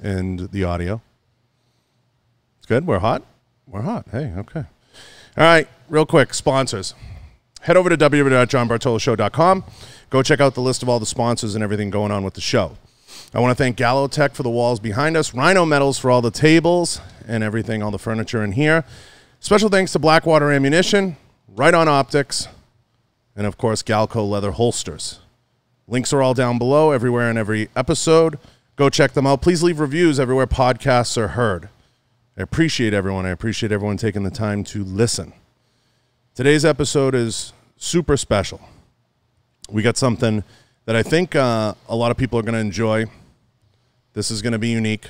and the audio. It's good. We're hot. We're hot. Hey, okay. All right, real quick, sponsors. Head over to www.johnbartoloshow.com. Go check out the list of all the sponsors and everything going on with the show. I want to thank Gallo Tech for the walls behind us, Rhino Metals for all the tables and everything, all the furniture in here. Special thanks to Blackwater Ammunition, Right On Optics, and, of course, Galco Leather Holsters. Links are all down below, everywhere in every episode. Go check them out. Please leave reviews everywhere podcasts are heard. I appreciate everyone. I appreciate everyone taking the time to listen. Today's episode is super special. We got something that I think a lot of people are going to enjoy. This is going to be unique.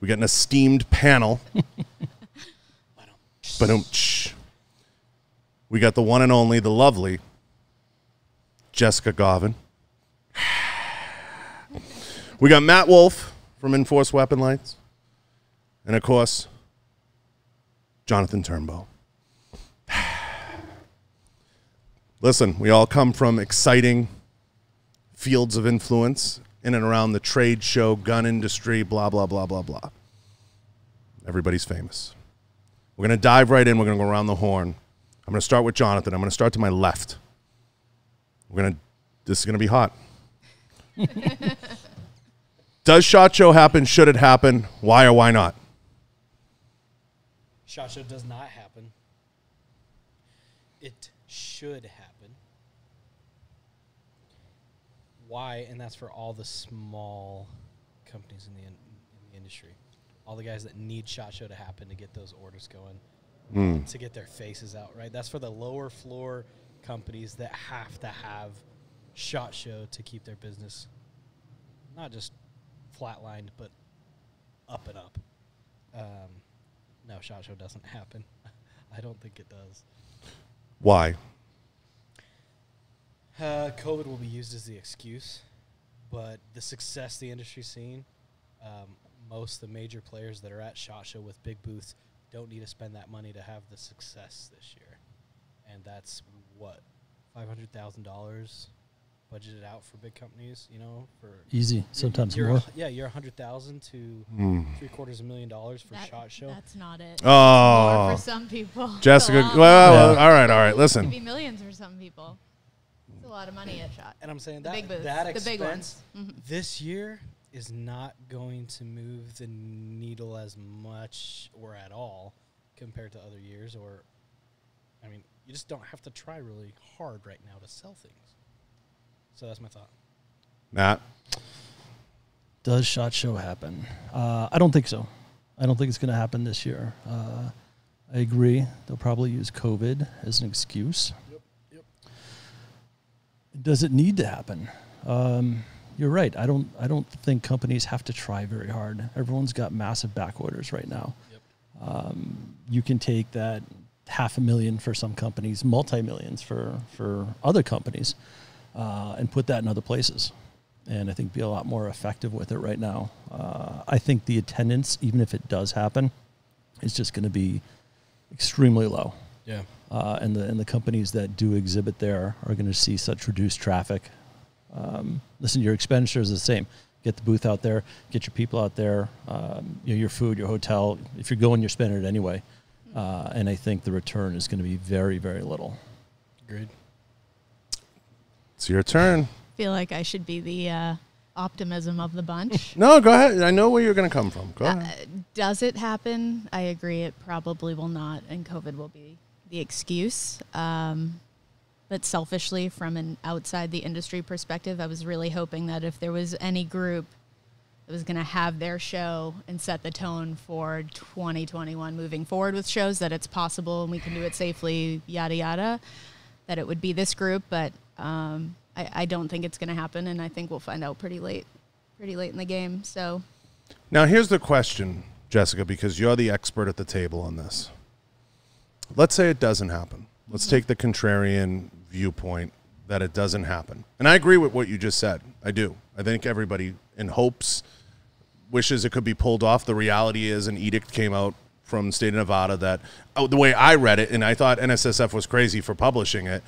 We got an esteemed panel. Ba-dum-tsh. We got the one and only, the lovely Jessica Gauvin. We got Matt Wolf from Inforce Weapon Lights. And, of course, Jonathan Turnbow. Listen, we all come from exciting fields of influence in and around the trade show, gun industry, blah, blah, blah, blah, blah. Everybody's famous. We're going to dive right in. We're going to go around the horn. I'm going to start with Jonathan. I'm going to start to my left. We're going to, this is going to be hot. Does SHOT Show happen? Should it happen? Why or why not? SHOT Show does not happen. It should happen. Why? And that's for all the small companies in the industry. All the guys that need SHOT Show to happen to get those orders going, to get their faces out, right? That's for the lower floor companies that have to have SHOT Show to keep their business not just flatlined, but up and up. No, SHOT Show doesn't happen. I don't think it does. Why? COVID will be used as the excuse, but the success the industry's seen, most of the major players that are at SHOT Show with big booths don't need to spend that money to have the success this year. And that's, what, $500,000 budgeted out for big companies, you know? For easy, sometimes more. Yeah, you're $100,000 to $750,000 for SHOT Show. That's not it. Oh. More for some people. Jessica, well, yeah. all right, listen. It could be millions for some people. It's a lot of money at SHOT. And I'm saying that expense this year is not going to move the needle as much or at all compared to other years. Or, I mean, you just don't have to try really hard right now to sell things. So that's my thought. Matt? Does SHOT Show happen? I don't think so. I don't think it's going to happen this year. I agree. They'll probably use COVID as an excuse. Yep, yep. Does it need to happen? You're right. I don't think companies have to try very hard. Everyone's got massive back orders right now. Yep. You can take that $500,000 for some companies, multi-millions for other companies, and put that in other places. And I think be a lot more effective with it right now. I think the attendance, even if it does happen, is just going to be extremely low. Yeah. And the companies that do exhibit there are going to see such reduced traffic. Listen, your expenditures are the same. Get the booth out there, get your people out there, you know, your food, your hotel. If you're going, you're spending it anyway. And I think the return is going to be very, very little. Agreed. It's your turn. I feel like I should be the optimism of the bunch. No, go ahead. I know where you're going to come from. Go ahead. Does it happen? I agree. It probably will not, and COVID will be the excuse. But selfishly, from an outside the industry perspective, I was really hoping that if there was any group that was going to have their show and set the tone for 2021 moving forward with shows, that it's possible and we can do it safely, yada, yada, that it would be this group. But I don't think it's going to happen, and I think we'll find out pretty late in the game. So now here's the question, Jessica, because you're the expert at the table on this. Let's say it doesn't happen. Let's take the contrarian viewpoint that it doesn't happen. And I agree with what you just said. I do. I think everybody in hopes, wishes it could be pulled off. The reality is an edict came out from the state of Nevada that, oh, the way I read it, and I thought NSSF was crazy for publishing it.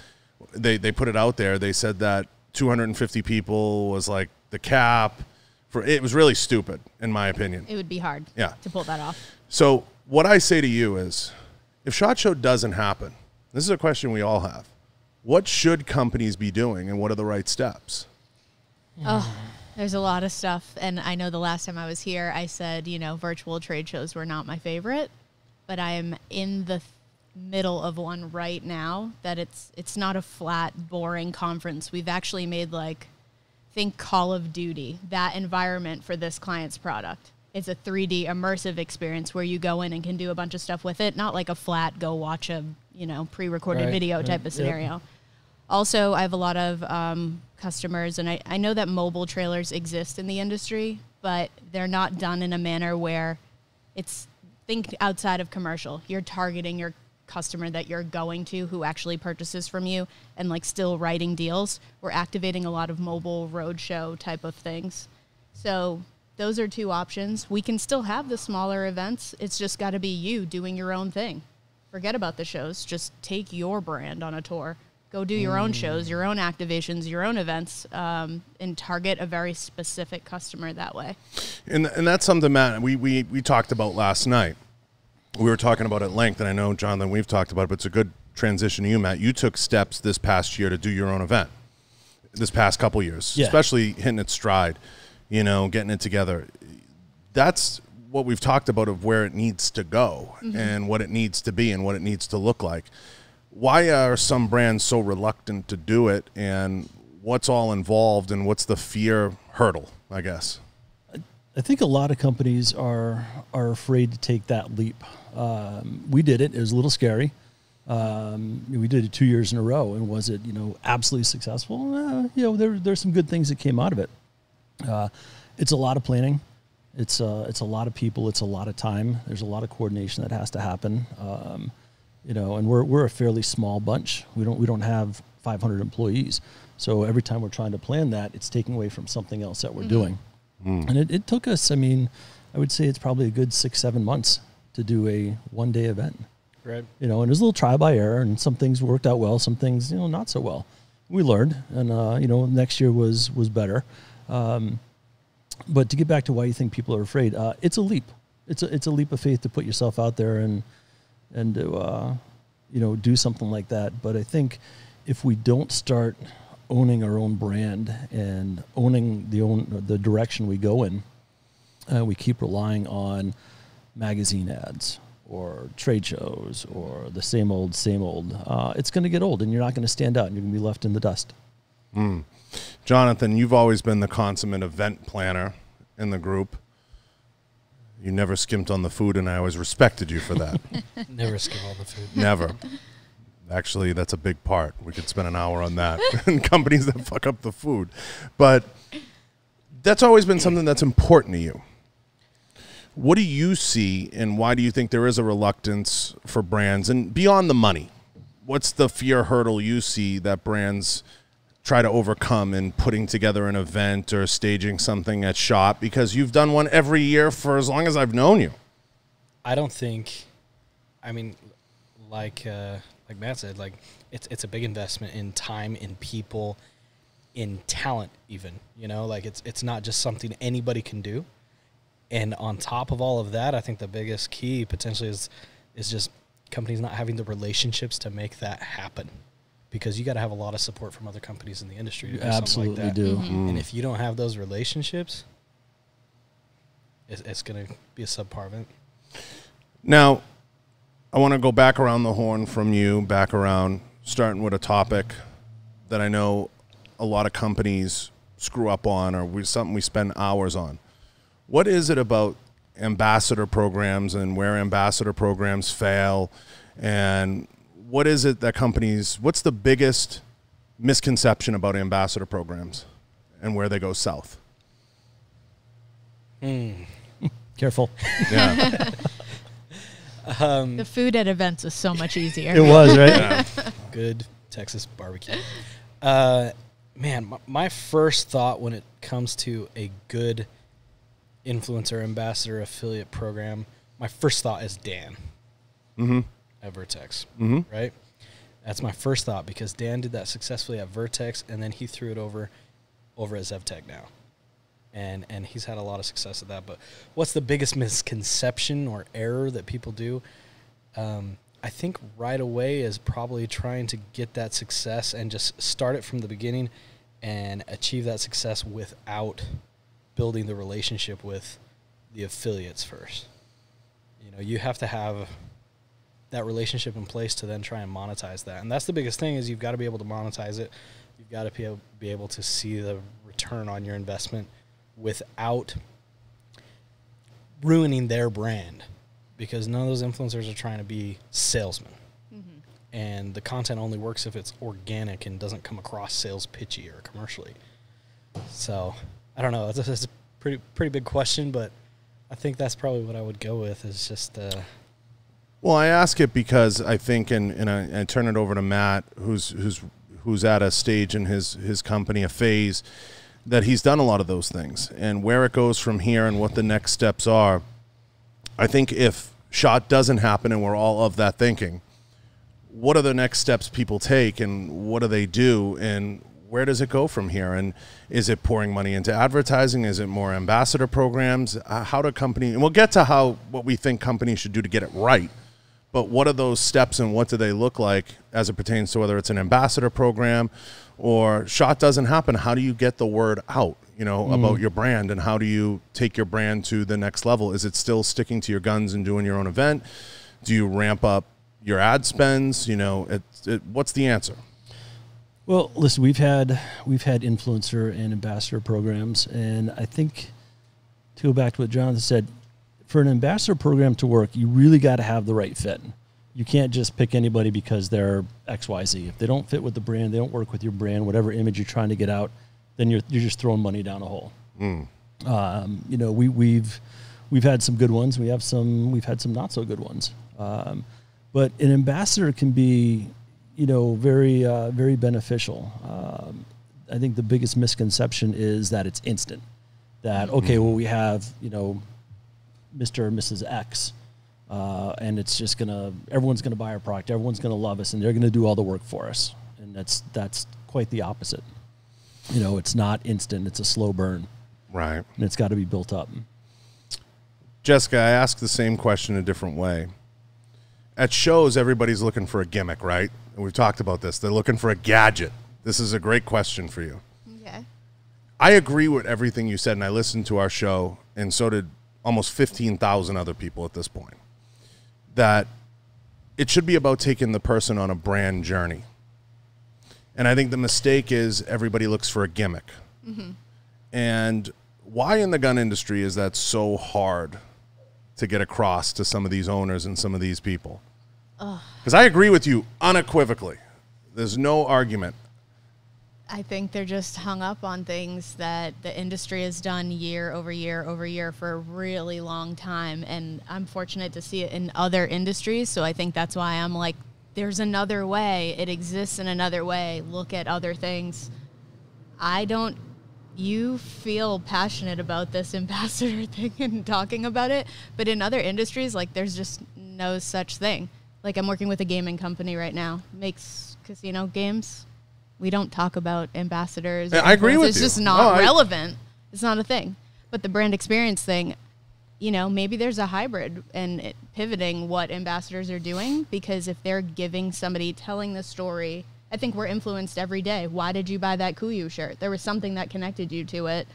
They put it out there. They said that 250 people was like the cap It was really stupid, in my opinion. It would be hard to pull that off. So what I say to you is, if SHOT Show doesn't happen, this is a question we all have. What should companies be doing, and what are the right steps? Oh, there's a lot of stuff. And I know the last time I was here, I said, you know, virtual trade shows were not my favorite, but I am in the middle of one right now that it's not a flat, boring conference. We've actually made, like, think Call of Duty, that environment for this client's product. It's a 3D immersive experience where you go in and can do a bunch of stuff with it, not like a flat go watch a, you know, pre-recorded video type of scenario. Yep. Also, I have a lot of customers, and I know that mobile trailers exist in the industry, but they're not done in a manner where it's, think outside of commercial. You're targeting your customer that you're going to, who actually purchases from you, and like still writing deals. We're activating a lot of mobile roadshow type of things. So those are two options. We can still have the smaller events. It's just got to be you doing your own thing. Forget about the shows. Just take your brand on a tour. Go do your own shows, your own activations, your own events, and target a very specific customer that way. And that's something, Matt, we talked about last night. We were talking about at length, and I know, Jonathan, we've talked about it, but it's a good transition to you, Matt. You took steps this past year to do your own event, this past couple years, especially hitting its stride, you know, getting it together. That's what we've talked about, of where it needs to go and what it needs to be and what it needs to look like. Why are some brands so reluctant to do it, and what's all involved, and what's the fear hurdle, I guess? I think a lot of companies are afraid to take that leap. We did it. It was a little scary. We did it 2 years in a row, and was it, you know, absolutely successful? You know, there's some good things that came out of it. It's a lot of planning. It's a lot of people. It's a lot of time. There's a lot of coordination that has to happen. You know, and we're a fairly small bunch. We don't have 500 employees, so every time we're trying to plan that, it's taking away from something else that we're doing. And it took us, I mean, I would say it's probably a good 6-7 months to do a one-day event. Right. You know, and it was a little trial by error, and some things worked out well, some things, you know, not so well. We learned, and, you know, next year was better. But to get back to why you think people are afraid, it's a leap. It's a leap of faith to put yourself out there and to, you know, do something like that. But I think if we don't start owning our own brand and owning the direction we go in, we keep relying on magazine ads or trade shows or the same old, same old. It's going to get old, and you're not going to stand out, and you're going to be left in the dust. Jonathan, you've always been the consummate event planner in the group. You never skimped on the food, and I always respected you for that. Never skimp on the food. Never. Actually, that's a big part. We could spend an hour on that and companies that fuck up the food. But that's always been something that's important to you. What do you see, and why do you think there is a reluctance for brands? And beyond the money, what's the fear hurdle you see that brands try to overcome in putting together an event or staging something at SHOT? Because you've done one every year for as long as I've known you. I don't think, I mean, like Matt said, like it's a big investment in time, in people, in talent even, you know, like it's not just something anybody can do. And on top of all of that, I think the biggest key potentially is just companies not having the relationships to make that happen, because you got to have a lot of support from other companies in the industry to do something like that. You absolutely do. And if you don't have those relationships, it's going to be a subpar event. Now, I want to go back around the horn from you, back around, starting with a topic that I know a lot of companies screw up on, or something we spend hours on. What is it about ambassador programs and where ambassador programs fail? And what is it that companies, what's the biggest misconception about ambassador programs and where they go south? Careful. Yeah. The food at events is so much easier. It was, right? Yeah. Good Texas barbecue. Man, my first thought when it comes to a good influencer, ambassador, affiliate program, my first thought is Dan at Vertex, right? That's my first thought, because Dan did that successfully at Vertex, and then he threw it over at Zev Tech now. and he's had a lot of success at that. But what's the biggest misconception or error that people do? I think right away is probably trying to get that success and just start it from the beginning and achieve that success without building the relationship with the affiliates first. You know, you have to have that relationship in place to then try and monetize that. And that's the biggest thing, is you've got to be able to monetize it. You've got to be able to see the return on your investment without ruining their brand, because none of those influencers are trying to be salesmen. Mm-hmm. And the content only works if it's organic and doesn't come across sales pitchy or commercially. So I don't know. That's a pretty big question, but I think that's probably what I would go with, is just Well, I ask it because I think, and I turn it over to Matt, who's at a stage in his company, a phase, that he's done a lot of those things, and where it goes from here and what the next steps are. I think if SHOT doesn't happen and we're all of that thinking, what are the next steps people take, and what do they do, and where does it go from here? And is it pouring money into advertising? Is it more ambassador programs? How do companies, and we'll get to what we think companies should do to get it right, but what are those steps and what do they look like as it pertains to whether it's an ambassador program or SHOT doesn't happen? How do you get the word out, you know, about your brand, and how do you take your brand to the next level? Is it still sticking to your guns and doing your own event? Do you ramp up your ad spends? You know, what's the answer? Well, listen, we've had influencer and ambassador programs, and I think, to go back to what Jonathan said, for an ambassador program to work, you really got to have the right fit. You can't just pick anybody because they're XYZ. If they don't fit with the brand, they don't work with your brand, whatever image you're trying to get out, then you're just throwing money down a hole. You know, we've had some good ones. We've had some not so good ones. But an ambassador can be, you know, very very beneficial. I think the biggest misconception is that it's instant. That, okay, well, we have, you know, Mr. or Mrs. X, and it's just gonna, everyone's gonna buy our product, everyone's gonna love us, and they're gonna do all the work for us. And that's quite the opposite. You know, it's not instant, it's a slow burn. Right. And it's gotta be built up. Jessica, I ask the same question a different way. At shows, everybody's looking for a gimmick, right? And we've talked about this. They're looking for a gadget. This is a great question for you. Yeah. I agree with everything you said, and I listened to our show, and so did almost 15,000 other people at this point, that it should be about taking the person on a brand journey. And I think the mistake is everybody looks for a gimmick. Mm-hmm. And why in the gun industry is that so hard to get across to some of these owners and some of these people? Because I agree with you unequivocally. There's no argument. I think they're just hung up on things that the industry has done year over year over year for a really long time. And I'm fortunate to see it in other industries. So I think that's why I'm like, there's another way. It exists in another way. Look at other things. You feel passionate about this ambassador thing and talking about it, but in other industries, like, there's just no such thing. Like, I'm working with a gaming company right now, makes casino games. We don't talk about ambassadors. I agree with you. It's just not relevant. It's not a thing. But the brand experience thing, you know, maybe there's a hybrid and pivoting what ambassadors are doing, because if they're giving somebody, telling the story, I think we're influenced every day. Why did you buy that Kuyu shirt? There was something that connected you to it,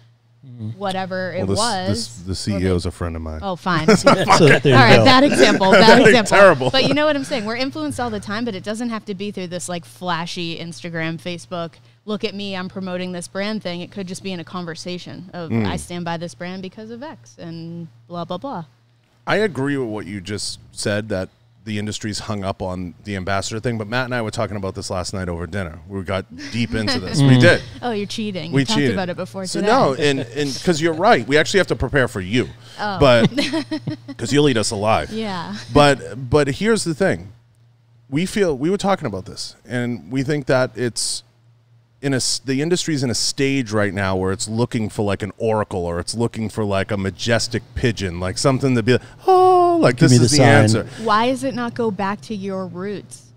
whatever it was. The CEO's a friend of mine. Oh, fine. So all right, bad example, bad example. Terrible. But you know what I'm saying? We're influenced all the time, but it doesn't have to be through this like flashy Instagram, Facebook, look at me, I'm promoting this brand thing. It could just be in a conversation of I stand by this brand because of X and blah, blah, blah. I agree with what you just said, that the industry's hung up on the ambassador thing, but Matt and I were talking about this last night over dinner. We got deep into this. We did. Oh, you're cheating. We talked about it before today. So no, and because you're right, we actually have to prepare for you, but because you'll eat us alive. Yeah. But here's the thing: we were talking about this, and we think that it's the industry's in a stage right now where it's looking for like an oracle, or it's looking for like a majestic pigeon, like something to be like, oh, like this is the answer. Why is it not go back to your roots?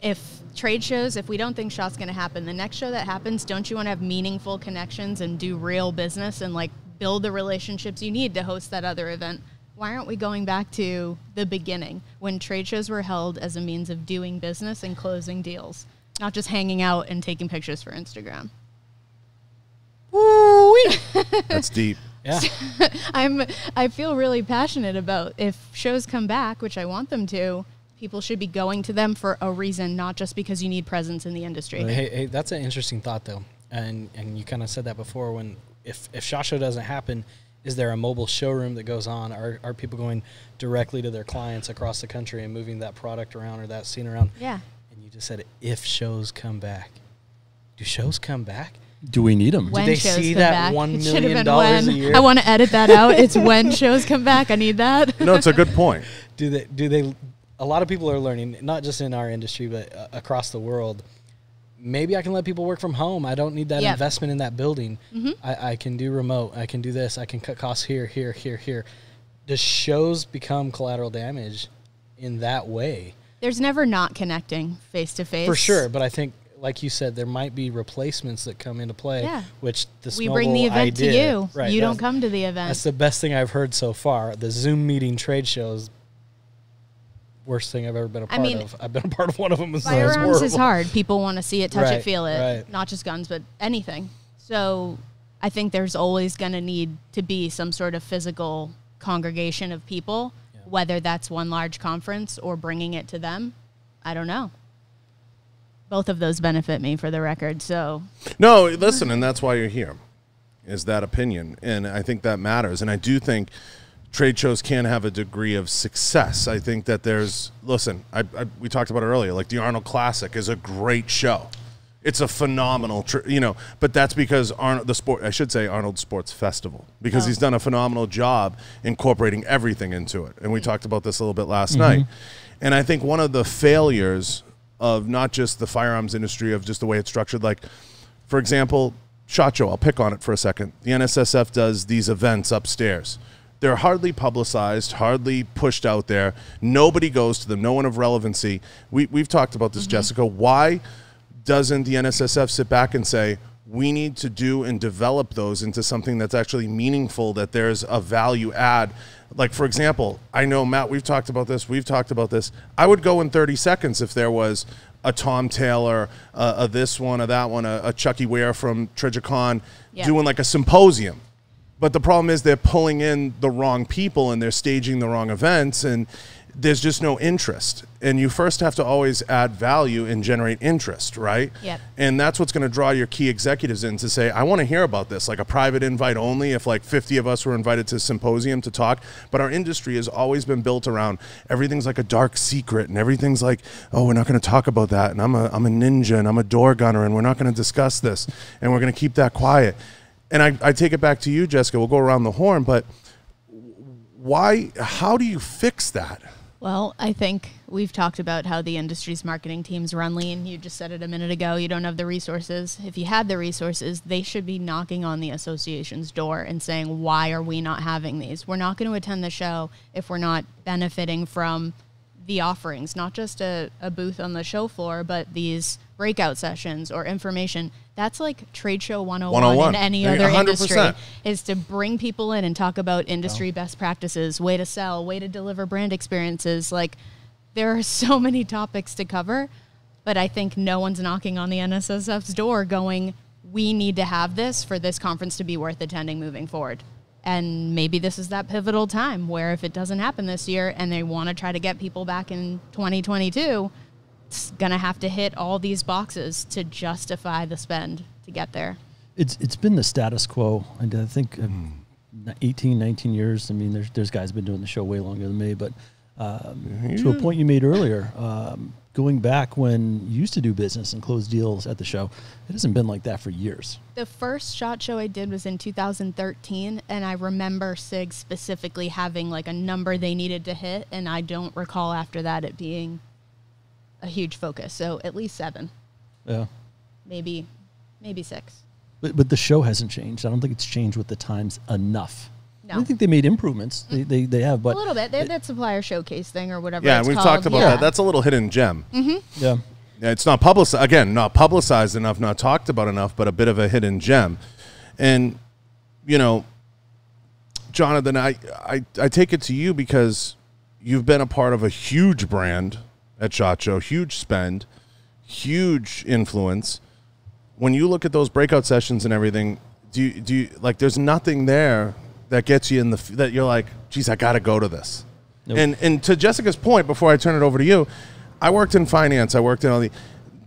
If trade shows, if we don't think SHOT's going to happen, the next show that happens, don't you want to have meaningful connections and do real business and like build the relationships you need to host that other event. Why aren't we going back to the beginning when trade shows were held as a means of doing business and closing deals, not just hanging out and taking pictures for Instagram? Woo-wee. That's deep. Yeah. I feel really passionate about, if shows come back, which I want them to, people should be going to them for a reason, not just because you need presence in the industry. Hey, that's an interesting thought, though. And you kind of said that before, when if SHOT Show doesn't happen, is there a mobile showroom that goes on? Are people going directly to their clients across the country and moving that product around or that scene around? Yeah. And you just said, if shows come back. Do shows come back? Do we need them? When do they see that back? $1 million a year? I want to edit that out. It's when shows come back. I need that. No, it's a good point. Do they? A lot of people are learning, not just in our industry, but across the world. Maybe I can let people work from home. I don't need that investment in that building. Mm-hmm. I can do remote. I can do this. I can cut costs here. Does shows become collateral damage in that way? There's never not connecting face-to-face. For sure, but I think, like you said, there might be replacements that come into play, which this we bring the event idea, to you. Right, you don't come to the event. That's the best thing I've heard so far. The Zoom meeting trade shows, worst thing I've ever been a part of. I've been a part of one of them. Firearms is hard. People want to see it, touch it, feel it. Right. Not just guns, but anything. So I think there's always going to need to be some sort of physical congregation of people, whether that's one large conference or bringing it to them. I don't know. Both of those benefit me, for the record. So no, listen, and that's why you're here, is that opinion. And I think that matters. And I do think trade shows can have a degree of success. I think that there's, listen, we talked about it earlier, like the Arnold Classic is a great show. It's a phenomenal, but that's because Arnold Sports Festival, because he's done a phenomenal job incorporating everything into it. And we talked about this a little bit last night. And I think one of the failures of not just the firearms industry, of just the way it's structured, like, for example, SHOT Show, I'll pick on it for a second. The NSSF does these events upstairs. They're hardly publicized, hardly pushed out there. Nobody goes to them, no one of relevancy. We've talked about this, Jessica. Why doesn't the NSSF sit back and say, we need to do and develop those into something that's actually meaningful, that there's a value add? Like, for example, I know, Matt, we've talked about this. I would go in 30 seconds if there was a Tom Taylor, this one or that one, a Chucky Ware from Trigicon doing like a symposium. But the problem is they're pulling in the wrong people and they're staging the wrong events, and there's just no interest. And you first have to always add value and generate interest, right? Yep. And that's what's going to draw your key executives in to say, I want to hear about this, like a private invite only, if like 50 of us were invited to a symposium to talk. But our industry has always been built around everything's like a dark secret, and everything's like, oh, we're not going to talk about that, and I'm a ninja, and I'm a door gunner, and we're not going to discuss this, and we're going to keep that quiet. And I take it back to you, Jessica. We'll go around the horn, but why? How do you fix that? Well, I think we've talked about how the industry's marketing teams run lean. You just said it a minute ago. You don't have the resources. If you had the resources, they should be knocking on the association's door and saying, why are we not having these? We're not going to attend the show if we're not benefiting from the offerings, not just a booth on the show floor, but these breakout sessions or information. That's like trade show 101 in any other 100%. Industry, is to bring people in and talk about industry best practices, way to sell, way to deliver brand experiences. Like, there are so many topics to cover, but I think no one's knocking on the NSSF's door going, we need to have this for this conference to be worth attending moving forward. And maybe this is that pivotal time where if it doesn't happen this year and they want to try to get people back in 2022, it's going to have to hit all these boxes to justify the spend to get there. It's been the status quo. And I think 18, 19 years. I mean, there's guys been doing the show way longer than me. But to a point you made earlier, going back when you used to do business and close deals at the show, it hasn't been like that for years. The first SHOT Show I did was in 2013. And I remember SIG specifically having like a number they needed to hit. And I don't recall after that it being a huge focus. So at least 7. Yeah. Maybe 6. But the show hasn't changed. I don't think it's changed with the times enough. No. I don't think they made improvements. They have, but a little bit. They have that supplier showcase thing or whatever. Yeah, it's we've talked about that. That's a little hidden gem. Yeah, it's not publicized. Again, not publicized enough, not talked about enough, but a bit of a hidden gem. And, you know, Jonathan, I take it to you because you've been a part of a huge brand at SHOT Show, huge spend, huge influence. When you look at those breakout sessions and everything, do you like? There's nothing there that gets you in the that you're like, geez, I got to go to this. Nope. And to Jessica's point, before I turn it over to you, I worked in finance. I worked in all the.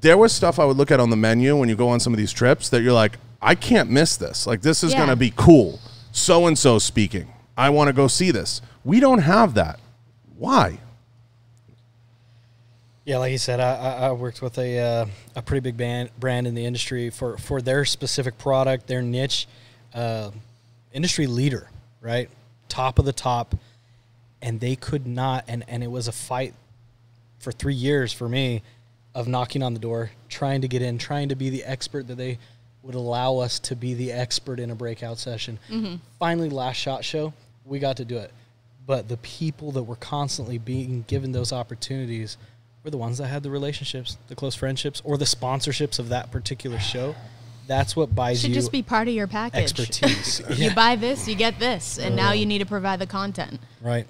There was stuff I would look at on the menu when you go on some of these trips that you're like, I can't miss this. Like, this is going to be cool. So-and-so speaking. I want to go see this. We don't have that. Why? Yeah, like you said, I worked with a pretty big brand in the industry for their specific product, their niche, industry leader, right? Top of the top. And they could not, and it was a fight for 3 years for me of knocking on the door, trying to get in, trying to be the expert that they would allow us to be the expert in a breakout session. Mm-hmm. Finally, last SHOT Show, we got to do it. But the people that were constantly being given those opportunities were the ones that had the relationships, the close friendships, or the sponsorships of that particular show. That's what buys you. Should just be part of your package. Expertise. Yeah. You buy this, you get this, and now you need to provide the content. Right.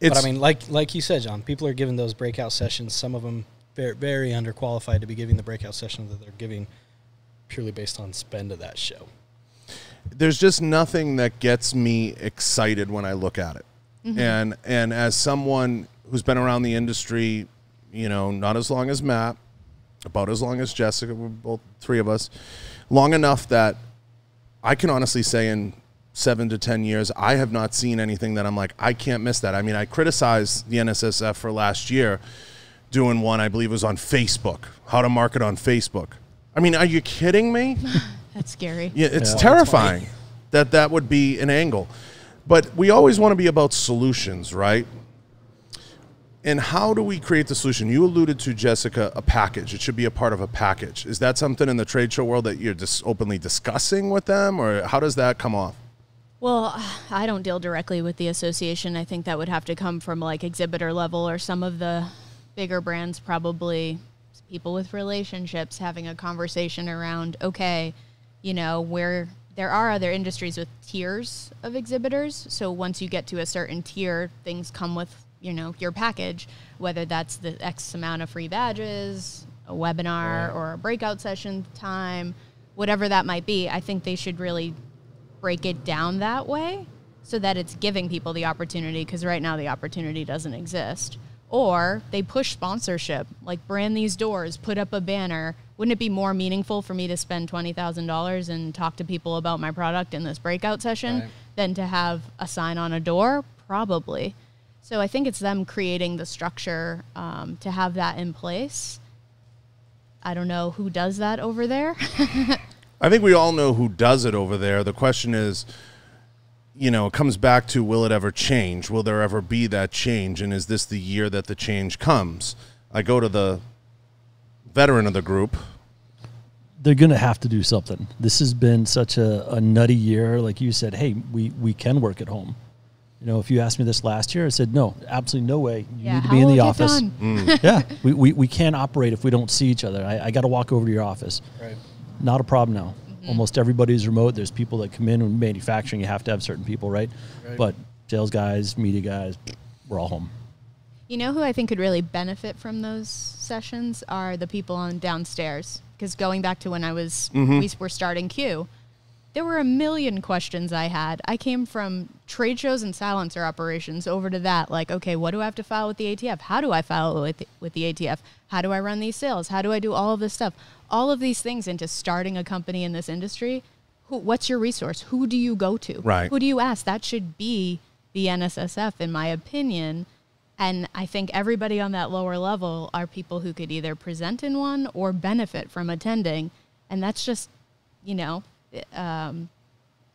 But I mean, like you said, John, people are given those breakout sessions. Some of them very, very underqualified to be giving the breakout session that they're giving, purely based on spend of that show. There's just nothing that gets me excited when I look at it. Mm-hmm. And as someone who's been around the industry, you know, not as long as Matt, about as long as Jessica, we're both three of us, long enough that I can honestly say in 7 to 10 years, I have not seen anything that I'm like, I can't miss that. I mean, I criticized the NSSF for last year doing one, I believe it was on Facebook, how to market on Facebook. I mean, are you kidding me? That's scary. Yeah, it's terrifying that would be an angle. But we always want to be about solutions, right? And how do we create the solution? You alluded to, Jessica, a package. It should be a part of a package. Is that something in the trade show world that you're just openly discussing with them, or how does that come off? Well, I don't deal directly with the association. I think that would have to come from like exhibitor level or some of the bigger brands, probably people with relationships having a conversation around, okay, you know, where there are other industries with tiers of exhibitors. So once you get to a certain tier, things come with, you know, your package, whether that's the X amount of free badges, a webinar or a breakout session time, whatever that might be. I think they should really break it down that way so that it's giving people the opportunity, because right now the opportunity doesn't exist. Or they push sponsorship, like brand these doors, put up a banner. Wouldn't it be more meaningful for me to spend $20,000 and talk to people about my product in this breakout session than to have a sign on a door? Probably. So I think it's them creating the structure to have that in place. I don't know who does that over there. I think we all know who does it over there. The question is, you know, it comes back to, will it ever change? Will there ever be that change? And is this the year that the change comes? I go to the veteran of the group. They're going to have to do something. This has been such a nutty year. Like you said, hey, we can work at home. You know, if you asked me this last year, I said, no, absolutely no way. You need to be in the office. Yeah, we can't operate if we don't see each other. I got to walk over to your office. Right. Not a problem now. Almost everybody's remote. There's people that come in and manufacturing. You have to have certain people, right? But sales guys, media guys, we're all home. You know who I think could really benefit from those sessions are the people on downstairs. Because going back to when I was, we were starting Q, there were a million questions I had. I came from trade shows and silencer operations over to that. Like, okay, what do I have to file with the ATF? How do I file with the ATF? How do I run these sales? How do I do all of this stuff? All of these things into starting a company in this industry. What's your resource? Who do you go to? Right. Who do you ask? That should be the NSSF, in my opinion. And I think everybody on that lower level are people who could either present in one or benefit from attending. And that's just, you know,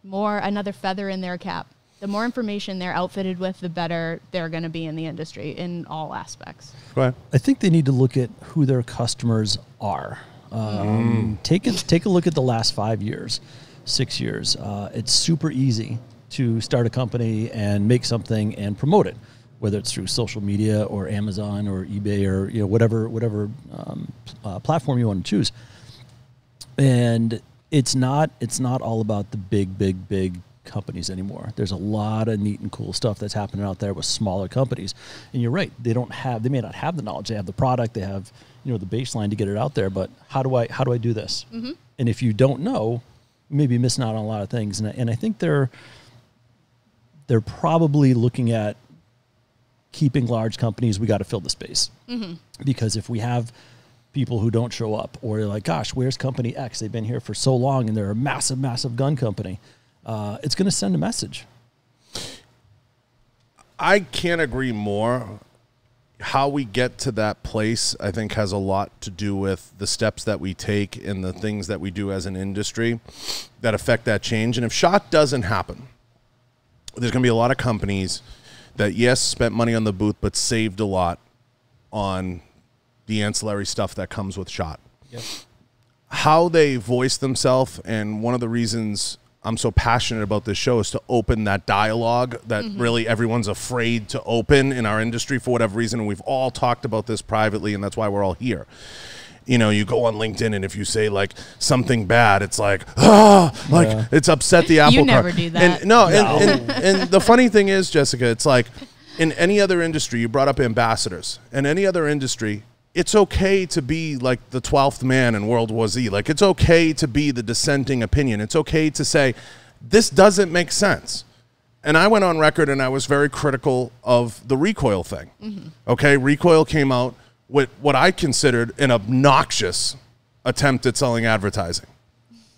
another feather in their cap. The more information they're outfitted with, the better they're going to be in the industry in all aspects. Right. I think they need to look at who their customers are. Take a look at the last 5 years, 6 years. It's super easy to start a company and make something and promote it, whether it's through social media or Amazon or eBay or, you know, whatever platform you want to choose. And it's not all about the big companies anymore. There's a lot of neat and cool stuff that's happening out there with smaller companies. And you're right, they don't have, they may not have the knowledge. They have the product, they have, you know, the baseline to get it out there. But how do I do this? Mm-hmm. And if you don't know, you may be missing out on a lot of things. And I think they're probably looking at keeping large companies. We got to fill the space, mm-hmm. because if we have people who don't show up, or you're like, gosh, where's company X? They've been here for so long and they're a massive, massive gun company. It's going to send a message. I can't agree more. How we get to that place, I think, has a lot to do with the steps that we take and the things that we do as an industry that affect that change. And if SHOT doesn't happen, there's going to be a lot of companies that, yes, spent money on the booth, but saved a lot on the ancillary stuff that comes with SHOT. Yep. How they voice themselves, and one of the reasons I'm so passionate about this show is to open that dialogue that mm-hmm. really everyone's afraid to open in our industry for whatever reason. And we've all talked about this privately, and that's why we're all here. You know, you go on LinkedIn, and if you say, like, something bad, it's like, ah, yeah. like, it's upset the apple cart. You never do that. And, no. And the funny thing is, Jessica, it's like in any other industry, you brought up ambassadors. In any other industry, it's okay to be like the 12th man in World War Z. Like, it's okay to be the dissenting opinion. It's okay to say, this doesn't make sense. And I went on record and I was very critical of the recoil thing. Mm-hmm. Okay, recoil came out with what I considered an obnoxious attempt at selling advertising.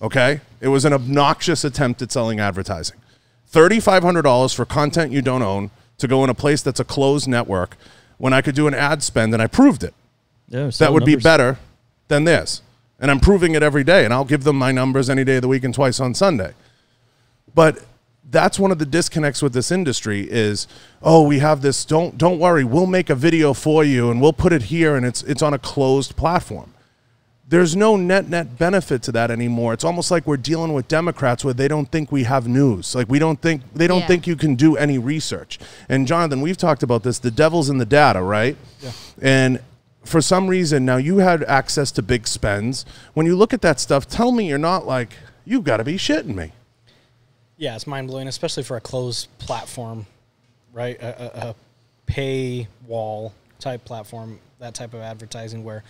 Okay, it was an obnoxious attempt at selling advertising. $3,500 for content you don't own to go in a place that's a closed network when I could do an ad spend, and I proved it. Yeah, that would be better than this. And I'm proving it every day, and I'll give them my numbers any day of the week and twice on Sunday. But that's one of the disconnects with this industry is, oh, we have this, don't worry, we'll make a video for you, and we'll put it here, and it's on a closed platform. There's no net benefit to that anymore. It's almost like we're dealing with Democrats where they don't think we have news. Like, they don't think you can do any research. And Jonathan, we've talked about this, the devil's in the data, right? Yeah. And for some reason, now you had access to big spends. When you look at that stuff, tell me you're not like, you've got to be shitting me. Yeah, it's mind-blowing, especially for a closed platform, right? A paywall type platform, that type of advertising where,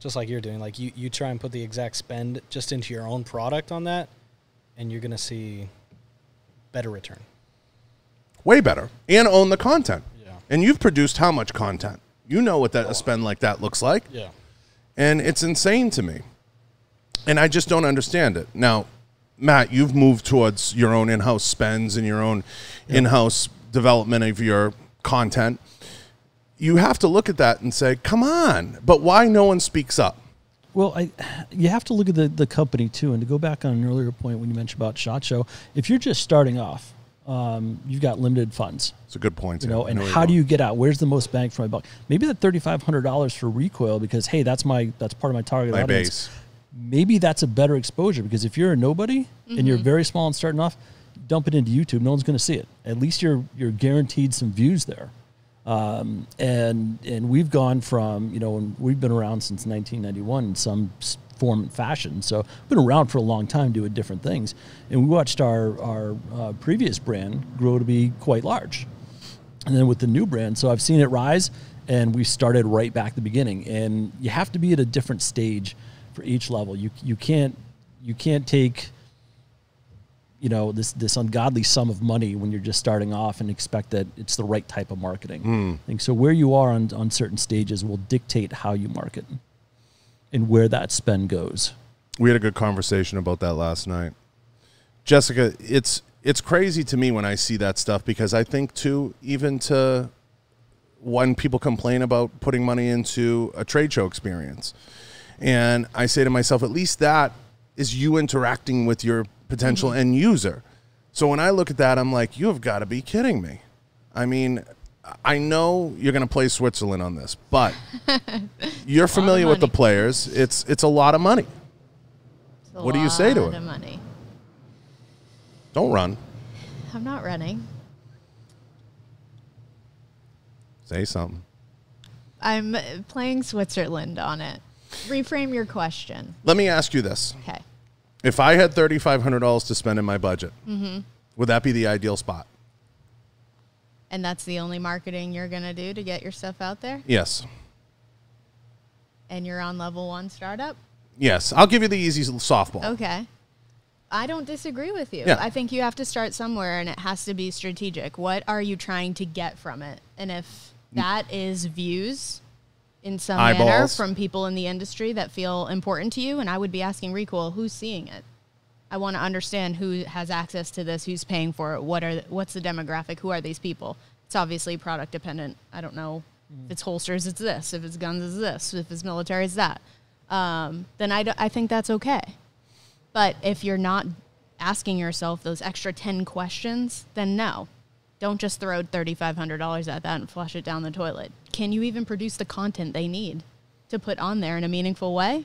just like you're doing, like you try and put the exact spend just into your own product on that, and you're going to see better return. Way better. And own the content. Yeah. And you've produced how much content? You know what a spend like that looks like. Yeah. And it's insane to me. And I just don't understand it. Now, Matt, you've moved towards your own in-house spends and your own yeah. in-house development of your content. You have to look at that and say, come on, but why no one speaks up? Well, you have to look at the company, too. And to go back on an earlier point when you mentioned about SHOT Show, if you're just starting off, you've got limited funds. It's a good point. You know, and how do you get out? Where's the most bang for my buck? Maybe that $3,500 for recoil, because hey, that's part of my target audience. Base. Maybe that's a better exposure, because if you're a nobody mm-hmm. and you're very small and starting off, dump it into YouTube. No one's going to see it. At least you're guaranteed some views there. And we've gone from, you know, and we've been around since 1991 in some form and fashion, so been around for a long time doing different things, and we watched our previous brand grow to be quite large, and then with the new brand, so I've seen it rise, and we started right back at the beginning, and you have to be at a different stage for each level. You can't take, you know, this ungodly sum of money when you're just starting off and expect that it's the right type of marketing. I think so where you are on certain stages will dictate how you market and where that spend goes. We had a good conversation about that last night. Jessica, it's crazy to me when I see that stuff, because I think, too, even to when people complain about putting money into a trade show experience, and I say to myself, at least that is you interacting with your potential mm-hmm. end user. So when I look at that, I'm like, you have got to be kidding me. I mean, I know you're going to play Switzerland on this, but you're familiar with the players. It's a lot of money. What do you say to it? It's a lot of money. Don't run. I'm not running. Say something. I'm playing Switzerland on it. Reframe your question. Let me ask you this. Okay. If I had $3,500 to spend in my budget, mm-hmm. Would that be the ideal spot? And that's the only marketing you're going to do to get your stuff out there? Yes. And you're on level one startup? Yes. I'll give you the easy softball. Okay. I don't disagree with you. Yeah. I think you have to start somewhere, and it has to be strategic. What are you trying to get from it? And if that is views in some manner from people in the industry that feel important to you, and I would be asking Recoil, who's seeing it? I want to understand who has access to this, who's paying for it, what's the demographic, who are these people? It's obviously product dependent. I don't know. If it's holsters, it's this. If it's guns, it's this. If it's military, it's that. Then I think that's okay. But if you're not asking yourself those extra 10 questions, then no. Don't just throw $3,500 at that and flush it down the toilet. Can you even produce the content they need to put on there in a meaningful way?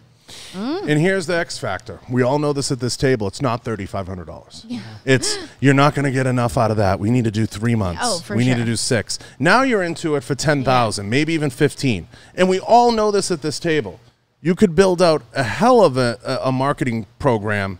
Mm. And here's the X factor. We all know this at this table. It's not $3,500. Yeah. It's, you're not going to get enough out of that. We need to do 3 months. Oh, for sure. We need to do 6. Now you're into it for 10,000, maybe even 15. And we all know this at this table. You could build out a hell of a marketing program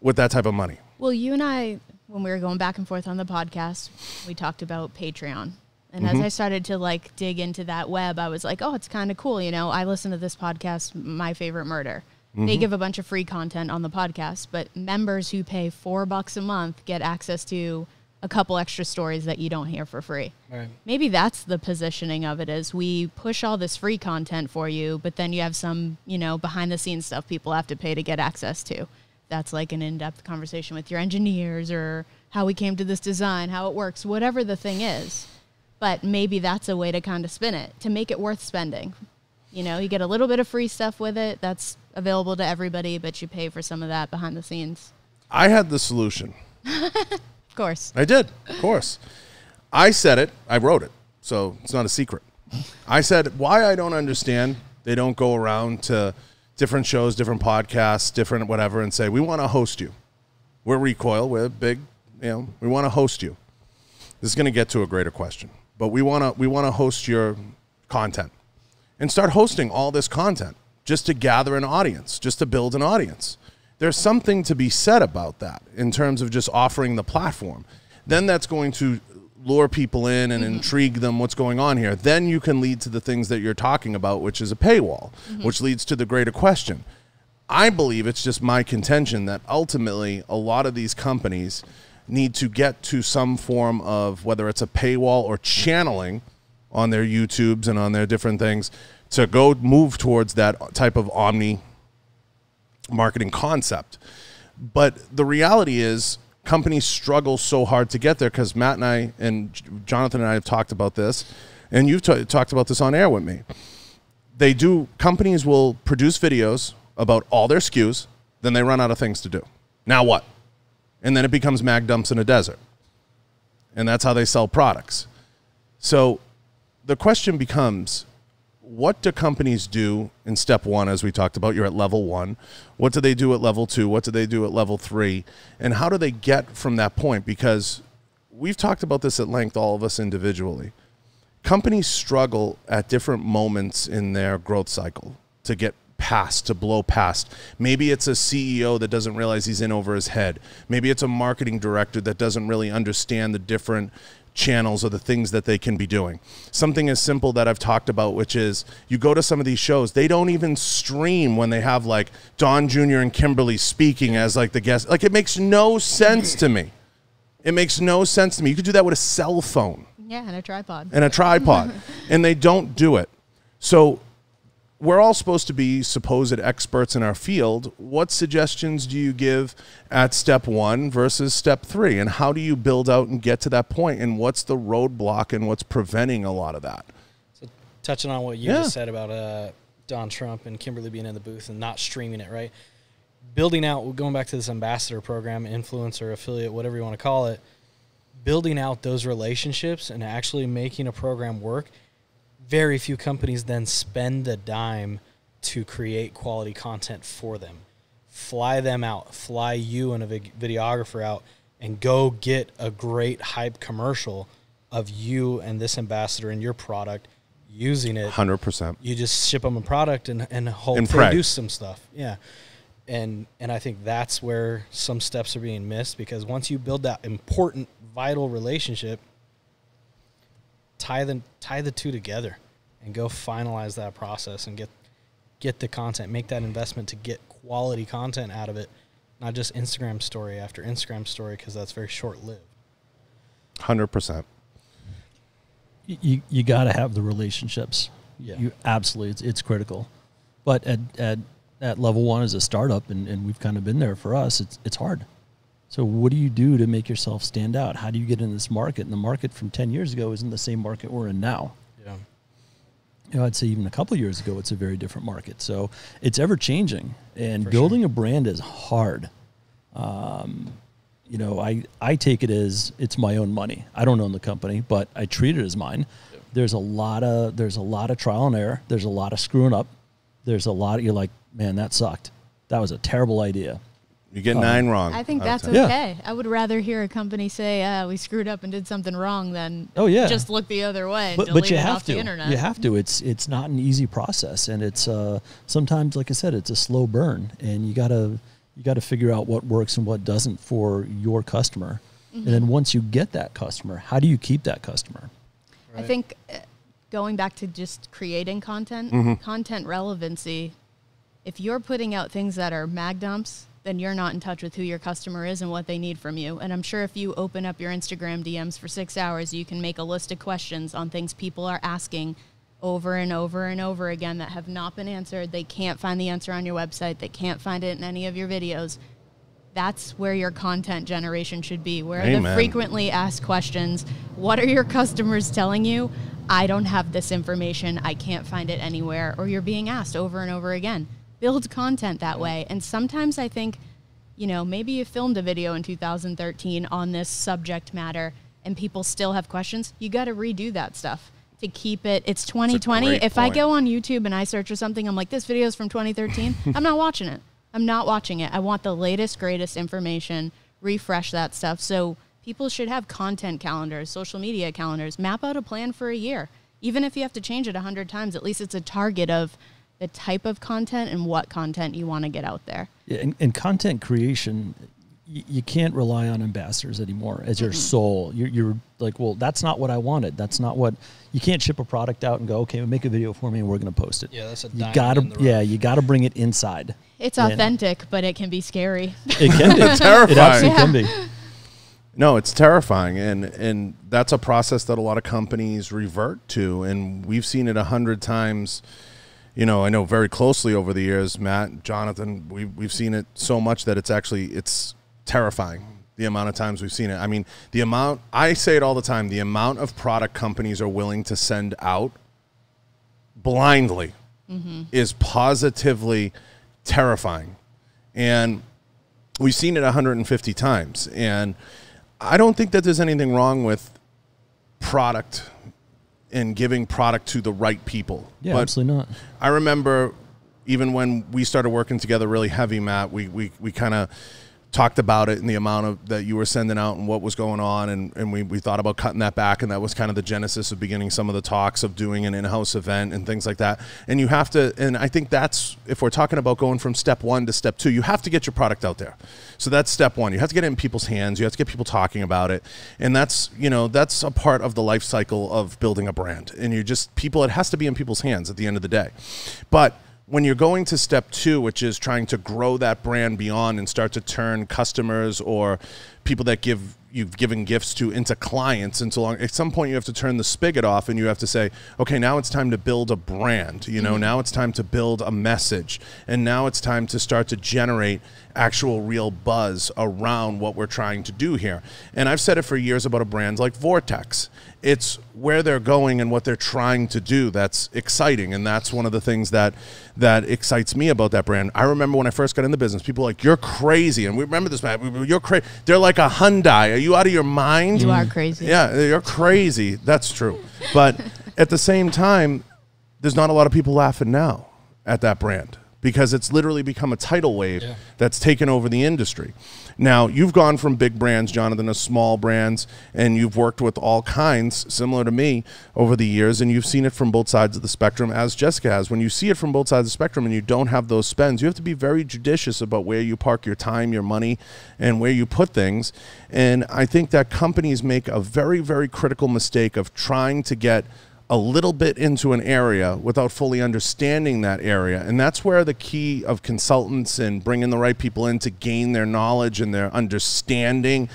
with that type of money. Well, you and I, when we were going back and forth on the podcast, we talked about Patreon. And as I started to, like, dig into that web, I was like, oh, it's kind of cool. You know, I listen to this podcast, My Favorite Murder. They give a bunch of free content on the podcast, but members who pay $4 a month get access to a couple extra stories that you don't hear for free. Right. Maybe that's the positioning of it, is we push all this free content for you, but then you have some, you know, behind-the-scenes stuff people have to pay to get access to. That's like an in-depth conversation with your engineers, or how we came to this design, how it works, whatever the thing is. But maybe that's a way to kind of spin it, to make it worth spending. You know, you get a little bit of free stuff with it that's available to everybody, but you pay for some of that behind the scenes. I had the solution. Of course. I did. Of course. I said it. I wrote it. So it's not a secret. I said, why I don't understand they don't go around to different shows, different podcasts, different whatever, and say, we want to host you. We're Recoil. We're big. You know, we want to host you. This is going to get to a greater question. But we want to host your content and start hosting all this content just to gather an audience, just to build an audience. There's something to be said about that in terms of just offering the platform. Then that's going to lure people in and intrigue them, what's going on here. Then you can lead to the things that you're talking about, which is a paywall, which leads to the greater question. I believe it's just my contention that ultimately a lot of these companies need to get to some form of, whether it's a paywall or channeling on their YouTubes and on their different things, to go move towards that type of omni marketing concept. But the reality is companies struggle so hard to get there, because Matt and I and Jonathan and I have talked about this, and you've talked about this on air with me. They do, companies will produce videos about all their SKUs, then they run out of things to do. Now what? And then it becomes mag dumps in a desert. And that's how they sell products. So the question becomes, what do companies do in step one, as we talked about? You're at level one. What do they do at level two? What do they do at level three? And how do they get from that point? Because we've talked about this at length, all of us individually. Companies struggle at different moments in their growth cycle to get past, to blow past. Maybe it's a CEO that doesn't realize he's in over his head. Maybe it's a marketing director that doesn't really understand the different channels or the things that they can be doing. Something as simple that I've talked about, which is you go to some of these shows, they don't even stream when they have like Don Jr. and Kimberly speaking as like the guest. Like, it makes no sense to me. It makes no sense to me. You could do that with a cell phone. Yeah, and a tripod. And a tripod. And they don't do it. So we're all supposed to be supposed experts in our field. What suggestions do you give at step one versus step three? And how do you build out and get to that point? And what's the roadblock and what's preventing a lot of that? So touching on what you just said about Don Trump and Kimberly being in the booth and not streaming it, right? Building out, going back to this ambassador program, influencer, affiliate, whatever you want to call it, building out those relationships and actually making a program work. Very few companies then spend the dime to create quality content for them. Fly them out. Fly you and a videographer out and go get a great hype commercial of you and this ambassador and your product using it. 100%. You just ship them a product and hope they do some stuff. Yeah. And I think that's where some steps are being missed, because once you build that important, vital relationship, tie the two together and go finalize that process and get the content, make that investment to get quality content out of it, not just Instagram story after Instagram story, because that's very short-lived. 100%. You got to have the relationships. Yeah. You absolutely, it's critical. But at level one as a startup, and we've kind of been there, for us, it's hard. So what do you do to make yourself stand out? How do you get in this market? And the market from 10 years ago isn't the same market we're in now. Yeah. You know, I'd say even a couple of years ago, it's a very different market. So it's ever changing, and for building a brand is hard. You know, I take it as it's my own money. I don't own the company, but I treat it as mine. Yep. There's a lot of trial and error. There's a lot of screwing up. There's a lot of, you're like, man, that sucked. That was a terrible idea. You get 9 wrong. I think that's okay. Yeah. I would rather hear a company say, we screwed up and did something wrong than just look the other way and delete it off the internet. You have to. It's not an easy process, and it's sometimes, like I said, it's a slow burn, and you got to figure out what works and what doesn't for your customer. Mm-hmm. And then once you get that customer, how do you keep that customer? Right. I think going back to just creating content, mm-hmm. content relevancy, if you're putting out things that are mag dumps, then you're not in touch with who your customer is and what they need from you. And I'm sure if you open up your Instagram DMs for 6 hours, you can make a list of questions on things people are asking over and over and over again that have not been answered. They can't find the answer on your website. They can't find it in any of your videos. That's where your content generation should be. Where are the frequently asked questions? What are your customers telling you? I don't have this information. I can't find it anywhere. Or you're being asked over and over again. Build content that way. And sometimes I think, you know, maybe you filmed a video in 2013 on this subject matter and people still have questions. You got to redo that stuff to keep it. It's 2020. If I go on YouTube and I search for something, I'm like, this video is from 2013. I'm not watching it. I'm not watching it. I want the latest, greatest information. Refresh that stuff. So people should have content calendars, social media calendars. Map out a plan for a year. Even if you have to change it 100 times, at least it's a target of the type of content and what content you want to get out there. Yeah, and content creation, you can't rely on ambassadors anymore as your soul. You're like, well, that's not what I wanted. That's not what, you can't ship a product out and go, okay, well, make a video for me and we're going to post it. Yeah, that's a diamond in the road. Yeah, you got to bring it inside. It's authentic, but it can be scary. It can be. Terrifying. It absolutely can be. No, it's terrifying, and that's a process that a lot of companies revert to, and we've seen it 100 times. You know, I know very closely over the years, Matt, Jonathan, we've seen it so much that it's terrifying, the amount of times we've seen it. I mean, I say it all the time, the amount of product companies are willing to send out blindly is positively terrifying. And we've seen it 150 times. And I don't think that there's anything wrong with product and giving product to the right people. Yeah, but absolutely not. I remember even when we started working together really heavy, Matt, we kind of talked about it and the amount of that you were sending out and what was going on, and we thought about cutting that back, and that was kind of the genesis of beginning some of the talks of doing an in-house event and things like that. And you have to, and I think that's, if we're talking about going from step one to step two, you have to get your product out there. So that's step one. You have to get it in people's hands. You have to get people talking about it. And that's, you know, that's a part of the life cycle of building a brand. And you just, people, it has to be in people's hands at the end of the day. But when you're going to step two, which is trying to grow that brand beyond and start to turn customers or people that you've given gifts to into clients, and so long, at some point you have to turn the spigot off and you have to say, okay, now it's time to build a brand. You know, now it's time to build a message, and now it's time to start to generate actual real buzz around what we're trying to do here. And I've said it for years about a brand like Vertex. It's where they're going and what they're trying to do that's exciting, and that's one of the things that excites me about that brand. I remember when I first got in the business, people were like, you're crazy, and we remember this, Matt. You're crazy. They're like a Hyundai. Are you out of your mind? You are crazy. Yeah, you're crazy. That's true. But at the same time, there's not a lot of people laughing now at that brand, because it's literally become a tidal wave that's taken over the industry. Now, you've gone from big brands, Jonathan, to small brands, and you've worked with all kinds, similar to me, over the years, and you've seen it from both sides of the spectrum, as Jessica has. When you see it from both sides of the spectrum and you don't have those spends, you have to be very judicious about where you park your time, your money, and where you put things. And I think that companies make a very, very critical mistake of trying to get a little bit into an area without fully understanding that area. And that's where the key of consultants and bringing the right people in to gain their knowledge and their understanding.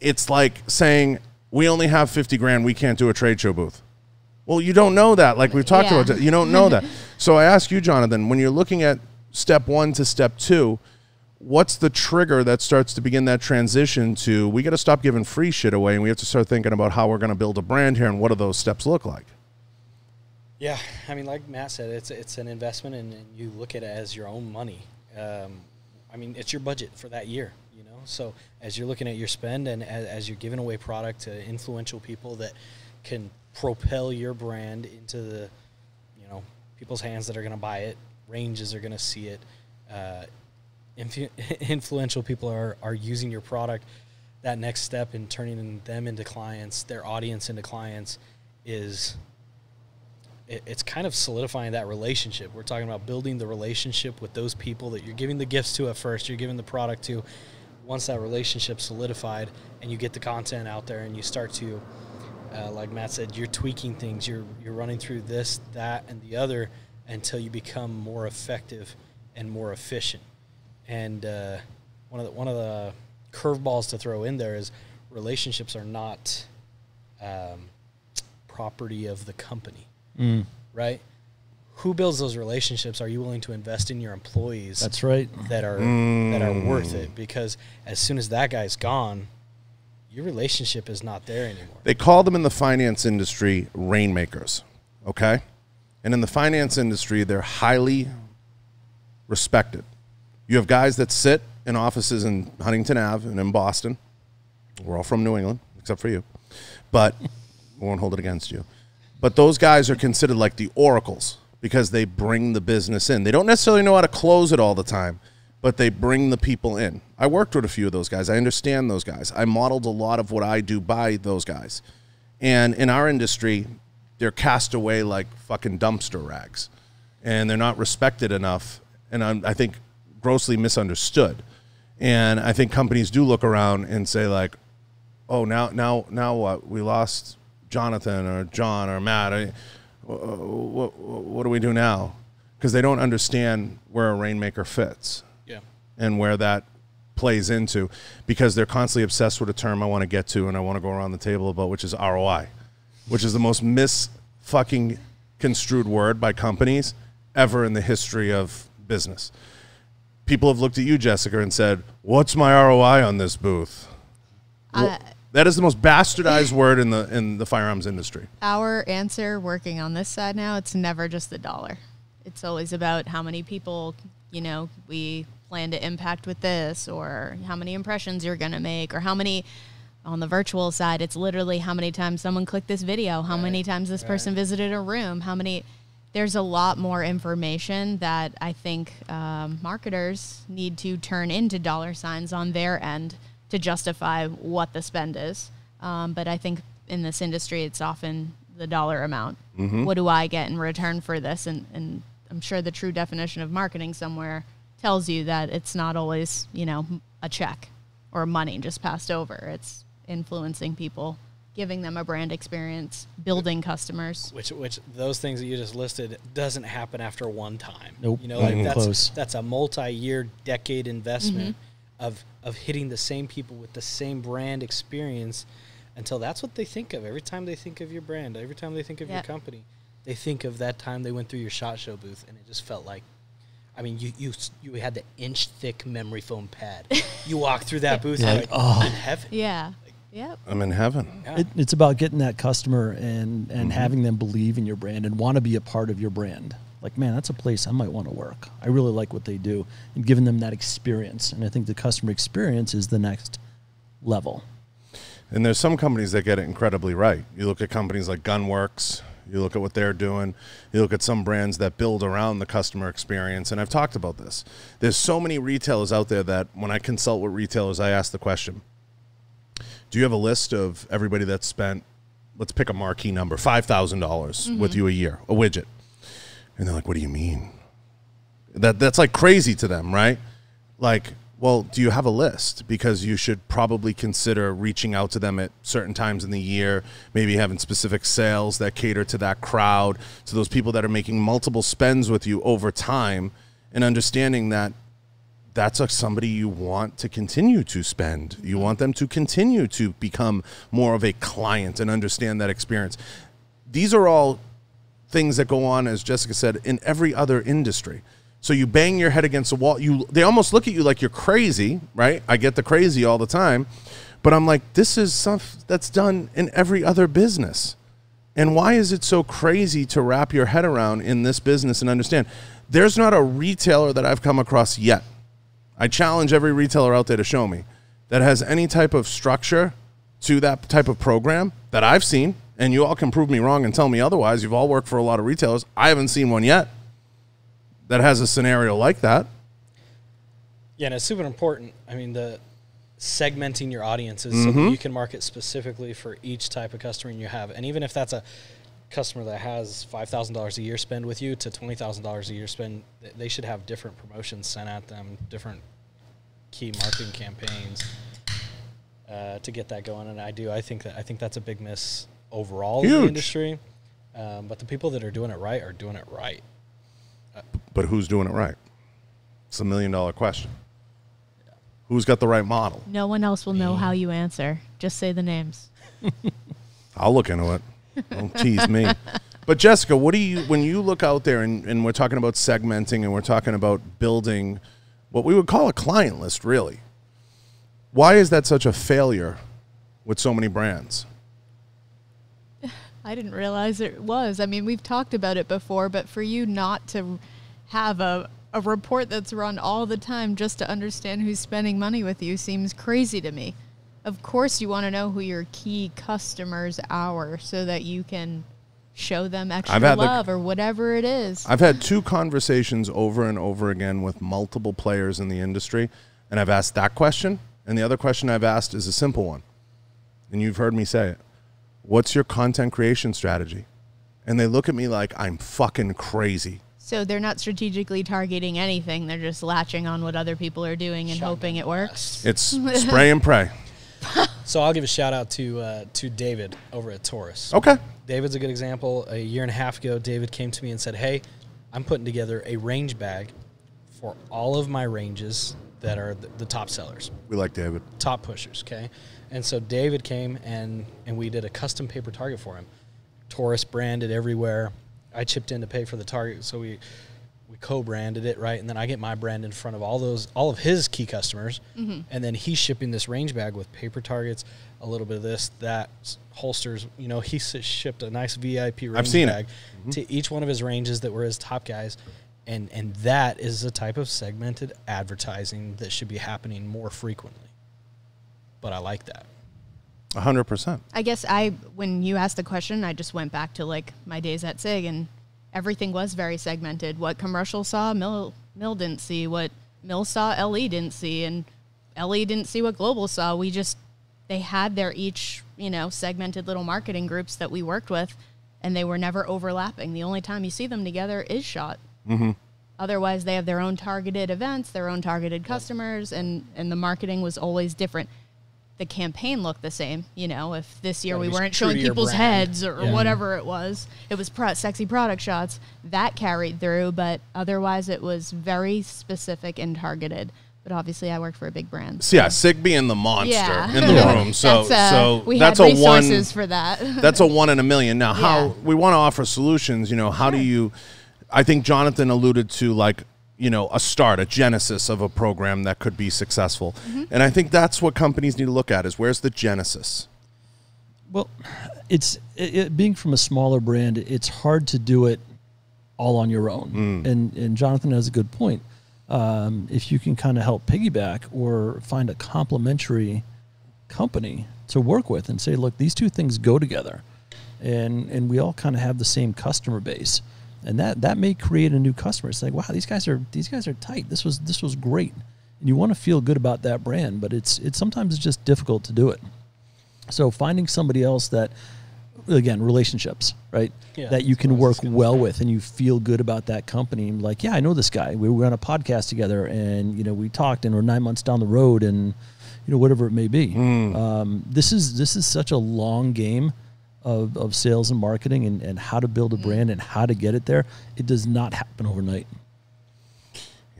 It's like saying, we only have 50 grand, we can't do a trade show booth. Well, you don't know that. Like we've talked about, you don't know that. So I ask you, Jonathan, when you're looking at step one to step two, what's the trigger that starts to begin that transition to, we got to stop giving free shit away and we have to start thinking about how we're going to build a brand here and what do those steps look like? Yeah, I mean, like Matt said, it's an investment, and you look at it as your own money. I mean, it's your budget for that year, you know. So as you're looking at your spend and as you're giving away product to influential people that can propel your brand into the, you know, people's hands that are going to buy it, ranges are going to see it, influential people are using your product. That next step in turning them into clients, their audience into clients, is... it's kind of solidifying that relationship. We're talking about building the relationship with those people that you're giving the gifts to at first, you're giving the product to. Once that relationship's solidified and you get the content out there and you start to, like Matt said, you're tweaking things, you're running through this, that, and the other until you become more effective and more efficient. And one of the curveballs to throw in there is relationships are not property of the company. Mm. Right? Who builds those relationships? Are you willing to invest in your employees? That's right. That are worth it, because as soon as that guy's gone, your relationship is not there anymore. They call them in the finance industry rainmakers, okay? And in the finance industry, they're highly respected. You have guys that sit in offices in Huntington Ave and in Boston. We're all from New England, except for you. But we won't hold it against you. But those guys are considered like the oracles because they bring the business in. They don't necessarily know how to close it all the time, but they bring the people in. I worked with a few of those guys. I understand those guys. I modeled a lot of what I do by those guys. And in our industry, they're cast away like fucking dumpster rags. And they're not respected enough. And I think grossly misunderstood. And I think companies do look around and say like, oh, now what? We lost Jonathan or John or Matt, what do we do now? Because they don't understand where a rainmaker fits and where that plays into, because they're constantly obsessed with a term I want to get to and I want to go around the table about, which is ROI, which is the most mis-fucking-construed word by companies ever in the history of business. People have looked at you, Jessica, and said, what's my ROI on this booth? That is the most bastardized word in the firearms industry. Our answer working on this side now, it's never just the dollar. It's always about how many people, you know, we plan to impact with this, or how many impressions you're going to make, or how many, on the virtual side, it's literally how many times someone clicked this video, how many times this person visited a room, how many. There's a lot more information that I think marketers need to turn into dollar signs on their end to justify what the spend is. But I think in this industry, it's often the dollar amount. Mm-hmm. What do I get in return for this? And I'm sure the true definition of marketing somewhere tells you that it's not always, you know, a check or money just passed over. It's influencing people, giving them a brand experience, building customers. Which those things that you just listed doesn't happen after one time. Nope. You know, like that's a multi-year, decade investment. Mm-hmm. Of hitting the same people with the same brand experience until that's what they think of. Every time they think of your brand, every time they think of your company, they think of that time they went through your SHOT Show booth, and it just felt like, I mean, you had the inch-thick memory foam pad. You walked through that booth and like, oh, I'm in heaven. Yeah. Like, I'm in heaven. Yeah. It's about getting that customer and having them believe in your brand and want to be a part of your brand. Like, man, that's a place I might want to work. I really like what they do, and giving them that experience. And I think the customer experience is the next level. And there's some companies that get it incredibly right. You look at companies like Gunworks You look at what they're doing. You look at some brands that build around the customer experience. And I've talked about this. There's so many retailers out there that when I consult with retailers, I ask the question, do you have a list of everybody that's spent, let's pick a marquee number, $5,000 mm-hmm. with you a year, a widget? And they're like, what do you mean? That's like crazy to them, right? Like, well, do you have a list? Because you should probably consider reaching out to them at certain times in the year, maybe having specific sales that cater to that crowd, to those people that are making multiple spends with you over time, and understanding that that's somebody you want to continue to spend. You want them to continue to become more of a client and understand that experience. These are all things that go on, as Jessica said, in every other industry. So you bang your head against the wall. They almost look at you like you're crazy, right? I get the crazy all the time. But I'm like, this is stuff that's done in every other business. And why is it so crazy to wrap your head around in this business and understand? There's not a retailer that I've come across yet. I challenge every retailer out there to show me that has any type of structure to that type of program that I've seen. And you all can prove me wrong and tell me otherwise. You've all worked for a lot of retailers. I haven't seen one yet that has a scenario like that. Yeah, and it's super important. I mean, the segmenting your audiences mm-hmm. so that you can market specifically for each type of customer you have. And even if that's a customer that has $5,000 a year spend with you to $20,000 a year spend, they should have different promotions sent at them, different key marketing campaigns to get that going. And I think that's a big miss overall in the industry. But the people that are doing it right are doing it right. But who's doing it right? It's a million-dollar question. Yeah. Who's got the right model? No one else will know how you answer. Just say the names. I'll look into it. Don't tease me. But, Jessica, what do you, when you look out there and we're talking about segmenting and we're talking about building what we would call a client list, really, why is that such a failure with so many brands? I didn't realize it was. I mean, we've talked about it before, but for you not to have a report that's run all the time just to understand who's spending money with you seems crazy to me. Of course you want to know who your key customers are so that you can show them extra love or whatever it is. I've had two conversations over and over again with multiple players in the industry, and I've asked that question, and the other question I've asked is a simple one, and you've heard me say it. What's your content creation strategy? And they look at me like I'm fucking crazy. So they're not strategically targeting anything. They're just latching on what other people are doing and hoping it works. It's spray and pray. So I'll give a shout out to David over at Taurus. Okay. David's a good example. A year and a half ago, David came to me and said, hey, I'm putting together a range bag for all of my ranges that are the top sellers. We like David. Top pushers, okay? And so David came, and we did a custom paper target for him. Taurus branded everywhere. I chipped in to pay for the target, so we co-branded it, right? And then I get my brand in front of all of his key customers, mm-hmm. and then he's shipping this range bag with paper targets, a little bit of this, that, holsters. You know, he shipped a nice VIP range bag mm-hmm. to each one of his ranges that were his top guys, and that is the type of segmented advertising that should be happening more frequently. But I like that. 100%. I guess when you asked the question, I just went back to like my days at SIG, and everything was very segmented. What commercial saw, Mill didn't see. What Mill saw, LE didn't see. And LE didn't see what Global saw. They had their each, segmented little marketing groups that we worked with, and they were never overlapping. The only time you see them together is SHOT. Mm-hmm. Otherwise, they have their own targeted events, their own targeted customers, and the marketing was always different. The campaign looked the same, if this year we weren't showing people's heads or whatever it was sexy product shots that carried through, but otherwise it was very specific and targeted. But obviously I worked for a big brand. So. Yeah, SIG being the monster in the room. So that's a one in a million. Now how we want to offer solutions, how do you, I think Jonathan alluded to like, a genesis of a program that could be successful. Mm-hmm. And I think that's what companies need to look at is where's the genesis? Well, being from a smaller brand, it's hard to do it all on your own. Mm. And Jonathan has a good point. If you can kind of help piggyback or find a complementary company to work with and say, look, these two things go together. and we all kind of have the same customer base, and that may create a new customer. It's like, wow, these guys are tight. This was great, and you want to feel good about that brand, but it's sometimes it's just difficult to do it. So finding somebody else that, again, relationships, right? Yeah, that you can work well with, and you feel good about that company. And like, yeah, I know this guy. We were on a podcast together, and we talked, and we're 9 months down the road, and whatever it may be. Mm. This is such a long game of sales and marketing, and how to build a brand and how to get it there. It does not happen overnight.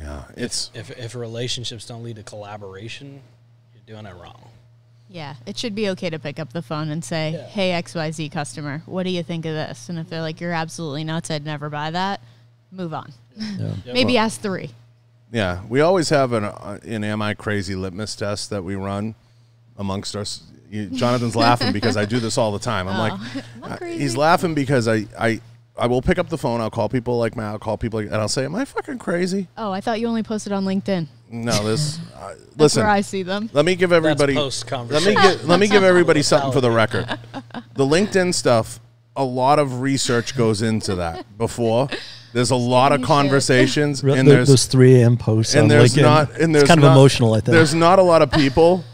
Yeah, it's if relationships don't lead to collaboration, you're doing it wrong. Yeah, it should be okay to pick up the phone and say, yeah, hey, XYZ customer, what do you think of this? And if they're like, you're absolutely nuts, I'd never buy that, move on. Yeah. Yeah. Maybe ask three. Yeah, we always have an am I crazy litmus test that we run amongst us. Jonathan's laughing because I do this all the time. I'm like, he's laughing because I will pick up the phone. I'll call people like Matt. I'll call people like, and I'll say, am I fucking crazy? Oh, I thought you only posted on LinkedIn. No, this. Listen, that's where I see them. Let me give everybody. Let me give everybody something for the record. The LinkedIn stuff. A lot of research goes into that before. There's a lot of conversations, and there's those 3 AM posts. And there's not. And there's kind of emotional. I think there's not a lot of people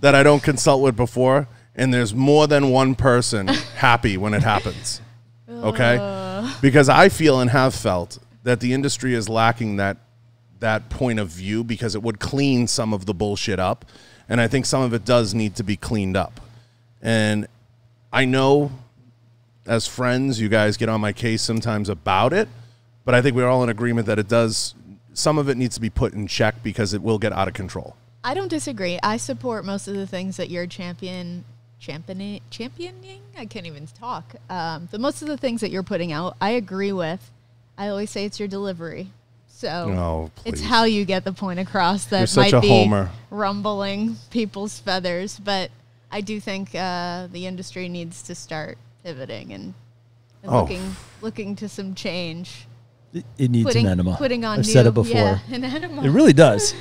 that I don't consult with before, and there's more than one person happy when it happens. Okay, because I feel and have felt that the industry is lacking that point of view, because it would clean some of the bullshit up, and I think some of it does need to be cleaned up. And I know as friends you guys get on my case sometimes about it, but I think we're all in agreement that it does, some of it needs to be put in check, because it will get out of control. I don't disagree. I support most of the things that you're championing. I can't even talk. The most of the things that you're putting out, I agree with. I always say it's your delivery. So it's how you get the point across that might be rumbling people's feathers. But I do think the industry needs to start pivoting and looking to some change. It needs an enema. I've said it before. Yeah, an enema. It really does.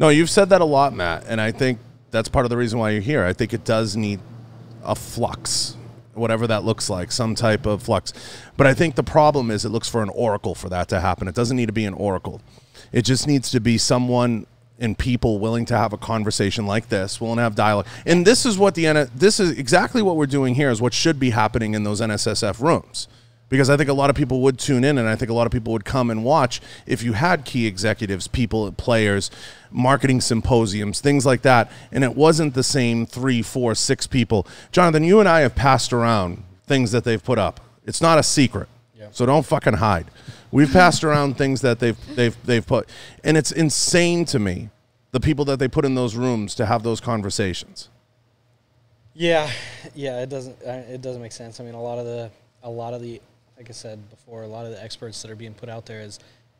No, you've said that a lot, Matt, and I think that's part of the reason why you're here. I think it does need a flux, whatever that looks like, some type of flux. But I think the problem is it looks for an oracle for that to happen. It doesn't need to be an oracle. It just needs to be someone and people willing to have a conversation like this, willing to have dialogue. And this is what this is exactly what we're doing here, is what should be happening in those NSSF rooms. Because I think a lot of people would tune in, and I think a lot of people would come and watch if you had key executives, people, players, marketing symposiums, things like that. And it wasn't the same 3, 4, 6 people. Jonathan, you and I have passed around things that they've put up. It's not a secret. Yeah. So don't fucking hide. We've passed around things that they've put. And it's insane to me, the people that they put in those rooms to have those conversations. Yeah. Yeah, it doesn't make sense. I mean, a lot of the like I said before, a lot of the experts that are being put out there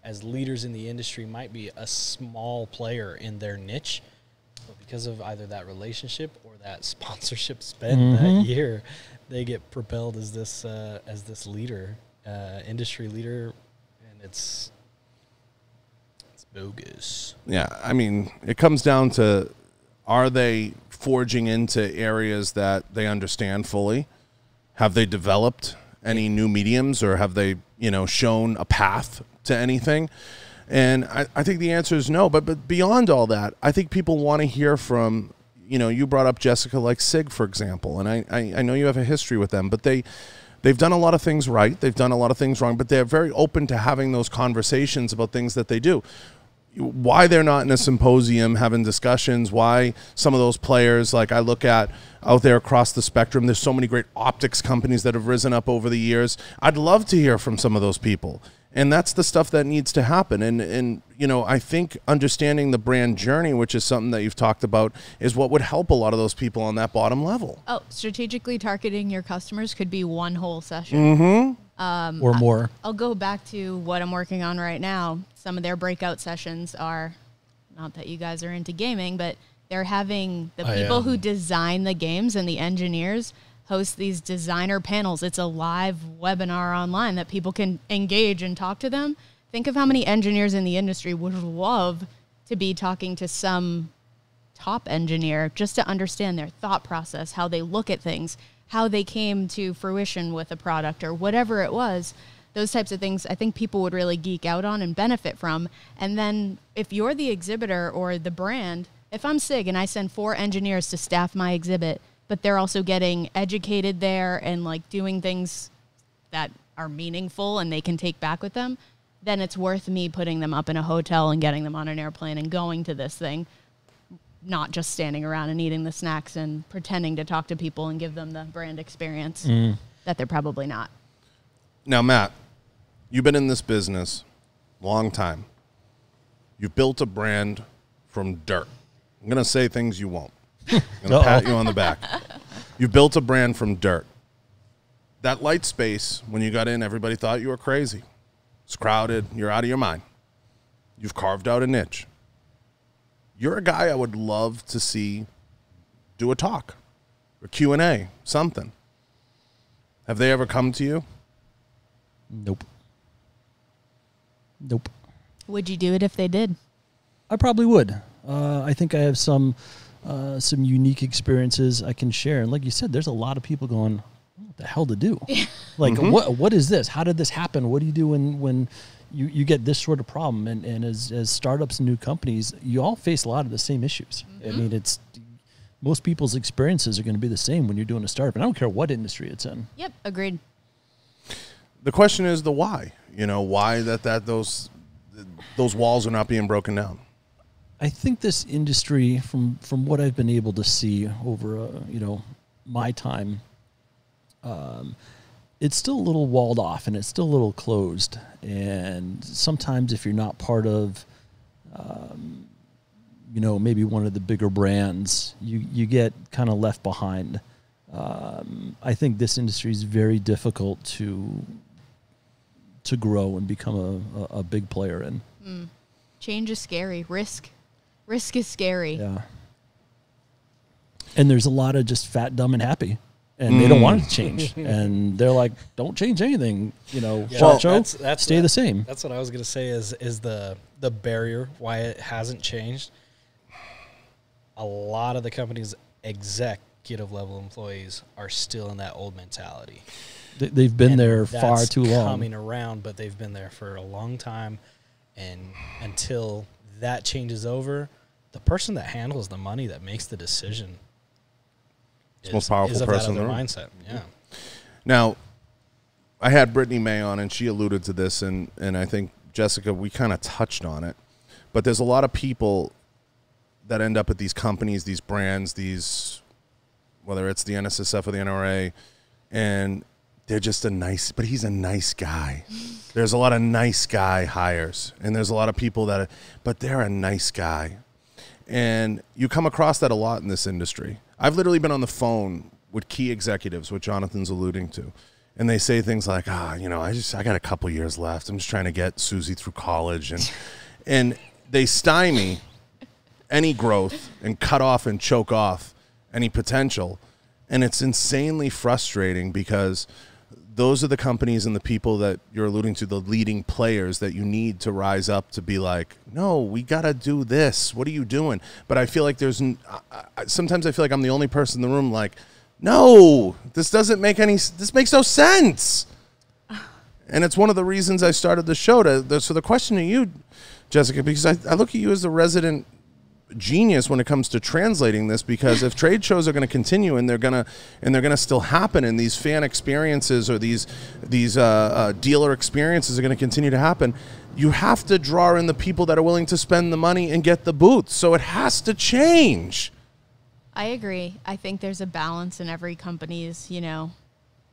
as leaders in the industry might be a small player in their niche, but because of either that relationship or that sponsorship spent that year, they get propelled as this leader, industry leader, and it's bogus. Yeah, I mean, it comes down to, are they forging into areas that they understand fully? Have they developed any new mediums, or have they, shown a path to anything? And I think the answer is no. But beyond all that, I think people want to hear from, you brought up Jessica, like SIG, for example. And I know you have a history with them, but they've done a lot of things right. They've done a lot of things wrong, but they're very open to having those conversations about things that they do. Why they're not in a symposium having discussions, why some of those players, like I look at out there across the spectrum, there's so many great optics companies that have risen up over the years. I'd love to hear from some of those people. And that's the stuff that needs to happen. And I think understanding the brand journey, which is something that you've talked about, is what would help a lot of those people on that bottom level. Oh, strategically targeting your customers could be one whole session. Or more. I'll go back to what I'm working on right now. Some of their breakout sessions are, not that you guys are into gaming, but they're having the people who design the games and the engineers host these designer panels. It's a live webinar online that people can engage and talk to them. Think of how many engineers in the industry would love to be talking to some top engineer just to understand their thought process, how they look at things. how they came to fruition with a product or whatever it was. Those types of things I think people would really geek out on and benefit from. And then if you're the exhibitor or the brand, if I'm SIG and I send 4 engineers to staff my exhibit, but they're also getting educated there and like doing things that are meaningful and they can take back with them, then it's worth me putting them up in a hotel and getting them on an airplane and going to this thing, not just standing around and eating the snacks and pretending to talk to people and give them the brand experience that they're probably not. Now, Matt, you've been in this business a long time. You've built a brand from dirt. I'm going to say things you won't. I'm going to pat you on the back. You've built a brand from dirt. That light space, when you got in, everybody thought you were crazy. It's crowded. You're out of your mind. You've carved out a niche. You're a guy I would love to see do a talk or Q&A, something. Have they ever come to you? Nope. Nope. Would you do it if they did? I probably would. I think I have some unique experiences I can share. And like you said, there's a lot of people going, what the hell to do? Like, what is this? How did this happen? What do you do when you get this sort of problem? And as startups and new companies, you all face a lot of the same issues. I mean, it's... most people's experiences are going to be the same when you're doing a startup. And I don't care what industry it's in. Yep, agreed. The question is the why. You know, why those walls are not being broken down. I think this industry, from what I've been able to see over you know, my time, it's still a little walled off and it's still a little closed. And sometimes if you're not part of, you know, maybe one of the bigger brands, you get kind of left behind. I think this industry is very difficult to grow and become a big player in. Change is scary. Risk is scary. Yeah. And there's a lot of just fat, dumb, and happy. And they don't want it to change. And they're like, don't change anything. You know, yeah, well, that's stay the same. That's what I was going to say is the barrier, why it hasn't changed. A lot of the company's executive level employees are still in that old mentality. They've been there far too long. Coming around, but they've been there for a long time. And until that changes over, the person that handles the money that makes the decision is the most powerful person in the mindset. Yeah. Now, I had Brittany May on, and she alluded to this, and I think, Jessica, we kind of touched on it. But there's a lot of people that end up at these companies, these brands, these, whether it's the NSSF or the NRA, and they're just a nice, but he's a nice guy. There's a lot of nice guy hires, and there's a lot of people that, but they're a nice guy. And you come across that a lot in this industry. I've literally been on the phone with key executives, which Jonathan's alluding to, and they say things like, you know, I got a couple years left. I'm just trying to get Susie through college. And they stymie any growth and cut off and choke off any potential. And it's insanely frustrating because those are the companies and the people that you're alluding to, the leading players that you need to rise up to be like, no, we got to do this. What are you doing? But I feel like there's, sometimes I feel like I'm the only person in the room like, no, this doesn't make any, this makes no sense. And it's one of the reasons I started the show. So the question to you, Jessica, because I look at you as the resident genius when it comes to translating this, because if trade shows are going to continue and they're going to still happen, and these fan experiences or these dealer experiences are going to continue to happen, you have to draw in the people that are willing to spend the money and get the boots. So it has to change. I agree. I think there's a balance in every company's, you know,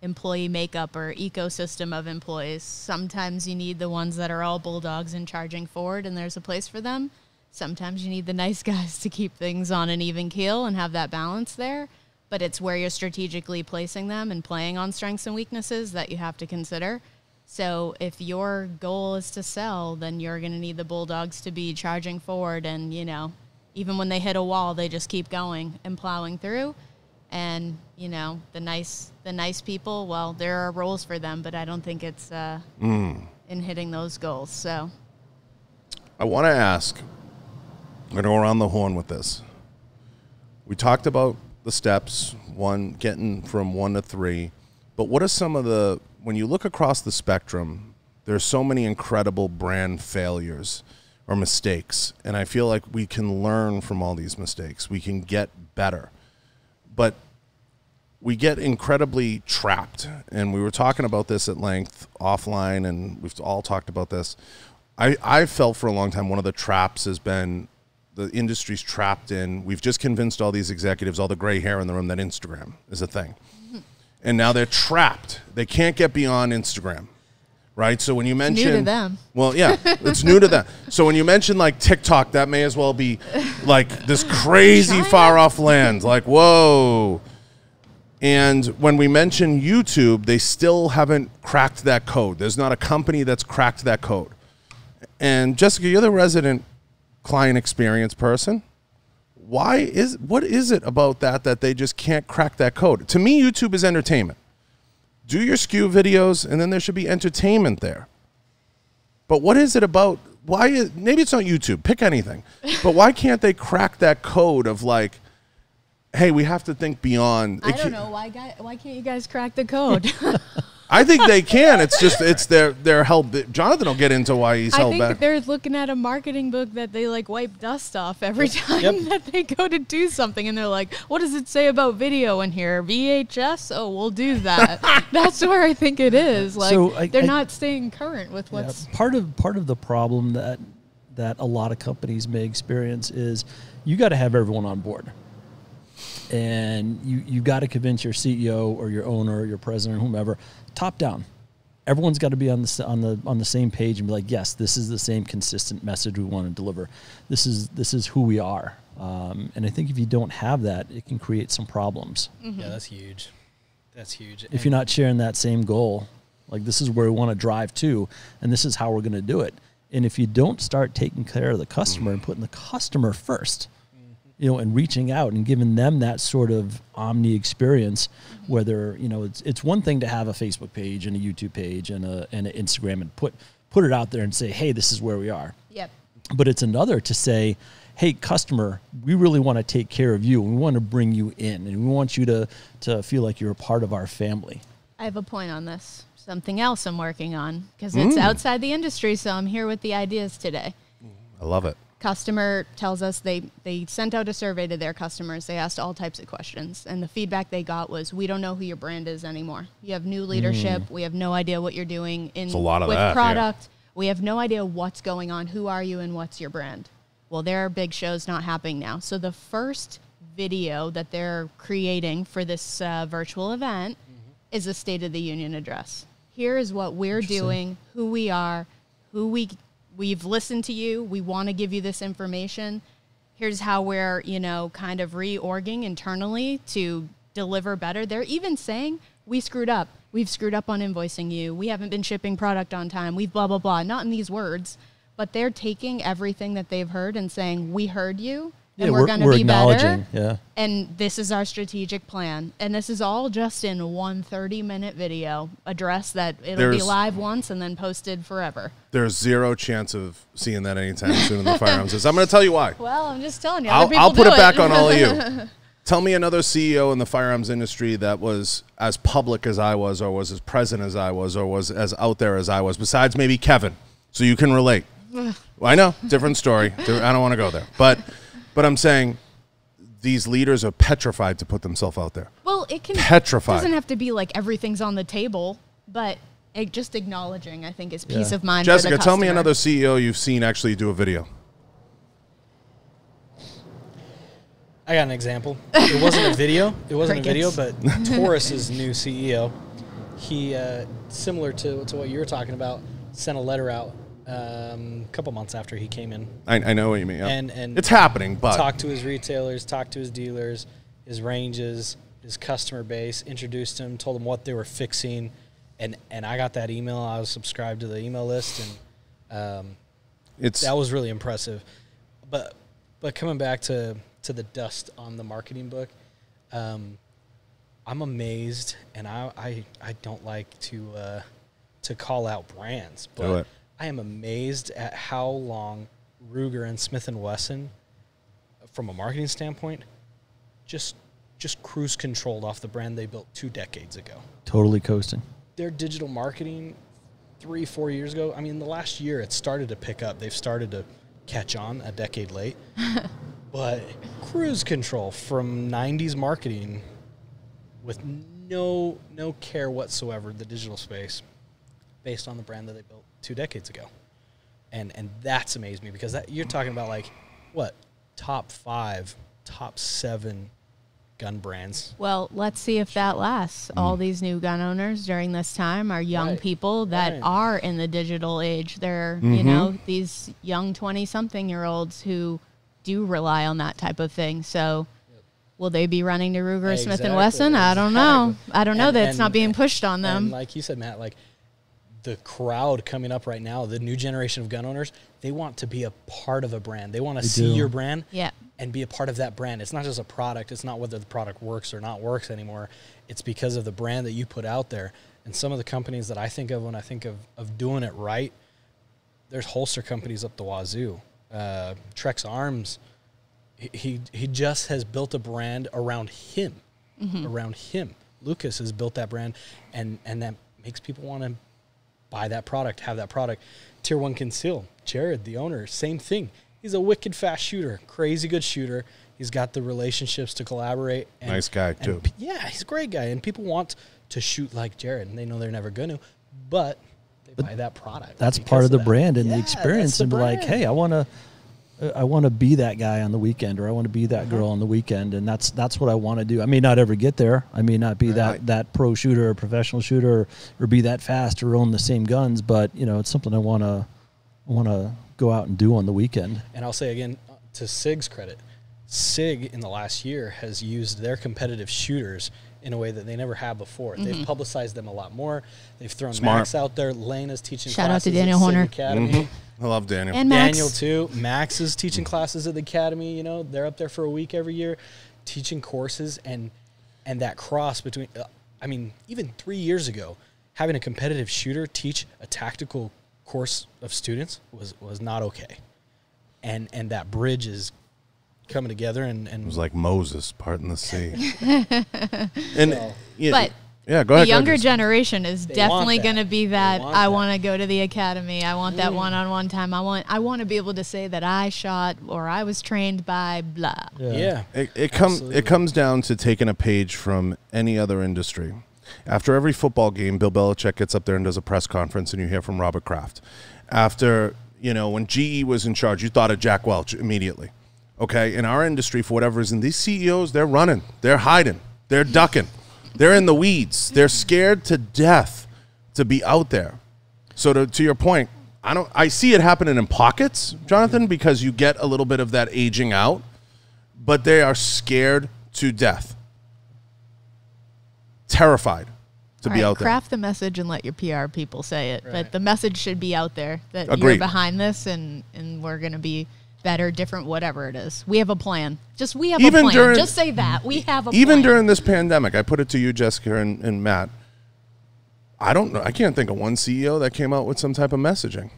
employee makeup or ecosystem of employees. Sometimes you need the ones that are all bulldogs and charging forward, and there's a place for them. Sometimes you need the nice guys to keep things on an even keel and have that balance there, but it's where you're strategically placing them and playing on strengths and weaknesses that you have to consider. So if your goal is to sell, then you're going to need the bulldogs to be charging forward and, you know, even when they hit a wall, they just keep going and plowing through. And, you know, the nice people, well, there are roles for them, but I don't think it's in hitting those goals. So I want to ask... I'm going to go around the horn with this. We talked about the steps, getting from 1 to 3. But what are some of the, when you look across the spectrum, there's so many incredible brand failures or mistakes. And I feel like we can learn from all these mistakes. We can get better. But we get incredibly trapped. And we were talking about this at length offline, and we've all talked about this. I felt for a long time one of the traps has been the industry's trapped in. We've just convinced all these executives, all the gray hair in the room, that Instagram is a thing. And now they're trapped. They can't get beyond Instagram, right? So when you mention... New to them. Well, yeah, it's new to them. So when you mention, like, TikTok, that may as well be, like, this crazy far-off land. Like, whoa. And when we mention YouTube, they still haven't cracked that code. There's not a company that's cracked that code. And, Jessica, you're the resident client experience person. Why is, what is it about that that they just can't crack that code? To me, YouTube is entertainment. Do your SKU videos, and then there should be entertainment there. But what is it about, why is, maybe it's not YouTube, pick anything, but why can't they crack that code of, like, hey, we have to think beyond. I don't know, why can't you guys crack the code? I think they can. It's just, it's their held. Jonathan will get into why he's held back. I think they're looking at a marketing book that they, like, wipe dust off every time that they go to do something. And they're like, what does it say about video in here? VHS? Oh, we'll do that. That's where I think it is. Like, so they're not staying current with what's... Yeah, part of the problem that a lot of companies may experience is you got to have everyone on board. And you got to convince your CEO or your owner or your president or whomever, top down. Everyone's got to be on the same page and be like, yes, this is the same consistent message we want to deliver. This is who we are. And I think if you don't have that, it can create some problems. Mm-hmm. Yeah, that's huge. That's huge. If you're not sharing that same goal, like, this is where we want to drive to, and this is how we're going to do it. And if you don't start taking care of the customer and putting the customer first, you know, and reaching out and giving them that sort of omni experience, whether, you know, it's one thing to have a Facebook page and a YouTube page and an Instagram and put it out there and say, hey, this is where we are. Yep. But it's another to say, hey, customer, we really want to take care of you. We want to bring you in, and we want you to feel like you're a part of our family. I have a point on this. Something else I'm working on, because it's outside the industry, so I'm here with the ideas today. I love it. Customer tells us they sent out a survey to their customers. They asked all types of questions, and the feedback they got was, we don't know who your brand is anymore. You have new leadership. We have no idea what you're doing in with product. Yeah. We have no idea what's going on. Who are you and what's your brand? Well, there are big shows not happening now. So the first video that they're creating for this virtual event is a State of the Union address. Here is what we're doing, who we are, who we've listened to you. We want to give you this information. Here's how we're, you know, kind of reorging internally to deliver better. They're even saying, we screwed up. We've screwed up on invoicing you. We haven't been shipping product on time. We've blah, blah, blah. Not in these words, but they're taking everything that they've heard and saying, we heard you, and we're going to be better. Yeah. And this is our strategic plan. And this is all just in one 30-minute video address that it'll be live once and then posted forever. There's zero chance of seeing that anytime soon in the firearms. I'm going to tell you why. Well, I'm just telling you. I'll put it back on all of you. Tell me another CEO in the firearms industry that was as public as I was, or was as present as I was, or was as out there as I was, besides maybe Kevin. So you can relate. Well, I know. Different story. I don't want to go there. But I'm saying these leaders are petrified to put themselves out there. Well, it doesn't have to be like everything's on the table, but just acknowledging, I think, is peace of mind. Jessica, for the customer. Tell me another CEO you've seen actually do a video. I got an example. It wasn't a video. It wasn't a video, but Taurus's new CEO, he, similar to what you were talking about, sent a letter out a couple months after he came in. I know what you mean. Yeah. And it's happening, but... Talked to his retailers, talked to his dealers, his ranges, his customer base, introduced him, told him what they were fixing, and I got that email. I was subscribed to the email list, and that was really impressive. But coming back to the dust on the marketing book, I'm amazed, and I don't like to call out brands, but... I am amazed at how long Ruger and Smith & Wesson, from a marketing standpoint, just just cruise controlled off the brand they built 2 decades ago. Totally coasting. Their digital marketing 3-4 years ago, I mean, the last year it started to pick up. They've started to catch on a decade late. But cruise control from 90s marketing with no care whatsoever, the digital space, based on the brand that they built 2 decades ago. And that's amazed me, because that, you're talking about, like, what, top 5, top 7 gun brands. Well, let's see if that lasts. All these new gun owners during this time are young people that are in the digital age. They're, you know, these young 20-something-year-olds who do rely on that type of thing. So will they be running to Ruger, Smith & Wesson? I don't know. I don't know that it's not being pushed on them. And like you said, Matt, like, the crowd coming up right now, the new generation of gun owners, they want to be a part of a brand. They want to see your brand and be a part of that brand. It's not just a product. It's not whether the product works or not works anymore. It's because of the brand that you put out there. And some of the companies that I think of when I think of doing it right, there's holster companies up the wazoo. Trex Arms, he just has built a brand around him, around him. Lucas has built that brand, and that makes people want to buy that product, have that product. Tier 1 Conceal, Jared, the owner, same thing. He's a wicked fast shooter, crazy good shooter. He's got the relationships to collaborate. And, nice guy, too. Yeah, he's a great guy. And people want to shoot like Jared, and they know they're never going to, but they buy that product. That's part of the brand and the experience, and be like, hey, I want to be that guy on the weekend, or I want to be that girl on the weekend, and that's what I want to do. I may not ever get there. I may not be that pro shooter or professional shooter, or be that fast, or own the same guns, but, you know, it's something I want to go out and do on the weekend. And I'll say again, to SIG's credit, SIG in the last year has used their competitive shooters in a way that they never have before. They've publicized them a lot more. They've thrown Max out there. Lena's teaching classes. Shout out to Daniel Horner. I love Daniel. And Max. Daniel, too. Max is teaching classes at the academy. You know, they're up there for a week every year teaching courses. And that cross between, I mean, even 3 years ago, having a competitive shooter teach a tactical course of students was not okay. And that bridge is coming together. And it was like Moses parting the sea. Yeah, go ahead. The younger generation is definitely going to be that. I want to go to the academy. I want that one-on-one time. I want to be able to say that I shot, or I was trained by blah. Yeah. It comes down to taking a page from any other industry. After every football game, Bill Belichick gets up there and does a press conference, and you hear from Robert Kraft. After, you know, when GE was in charge, you thought of Jack Welch immediately. Okay, in our industry, for whatever reason, these CEOs, they're running, they're hiding, they're ducking. They're in the weeds. They're scared to death to be out there. So to your point, I see it happening in pockets, Jonathan, because you get a little bit of that aging out, but they are scared to death. Terrified to be out there. Craft the message and let your PR people say it, but the message should be out there that you're behind this, and we're going to be better, different, whatever it is. We have a plan. We have a plan. Just say that. We have a plan. Even during this pandemic, I put it to you, Jessica, and Matt, I don't know. I can't think of one CEO that came out with some type of messaging.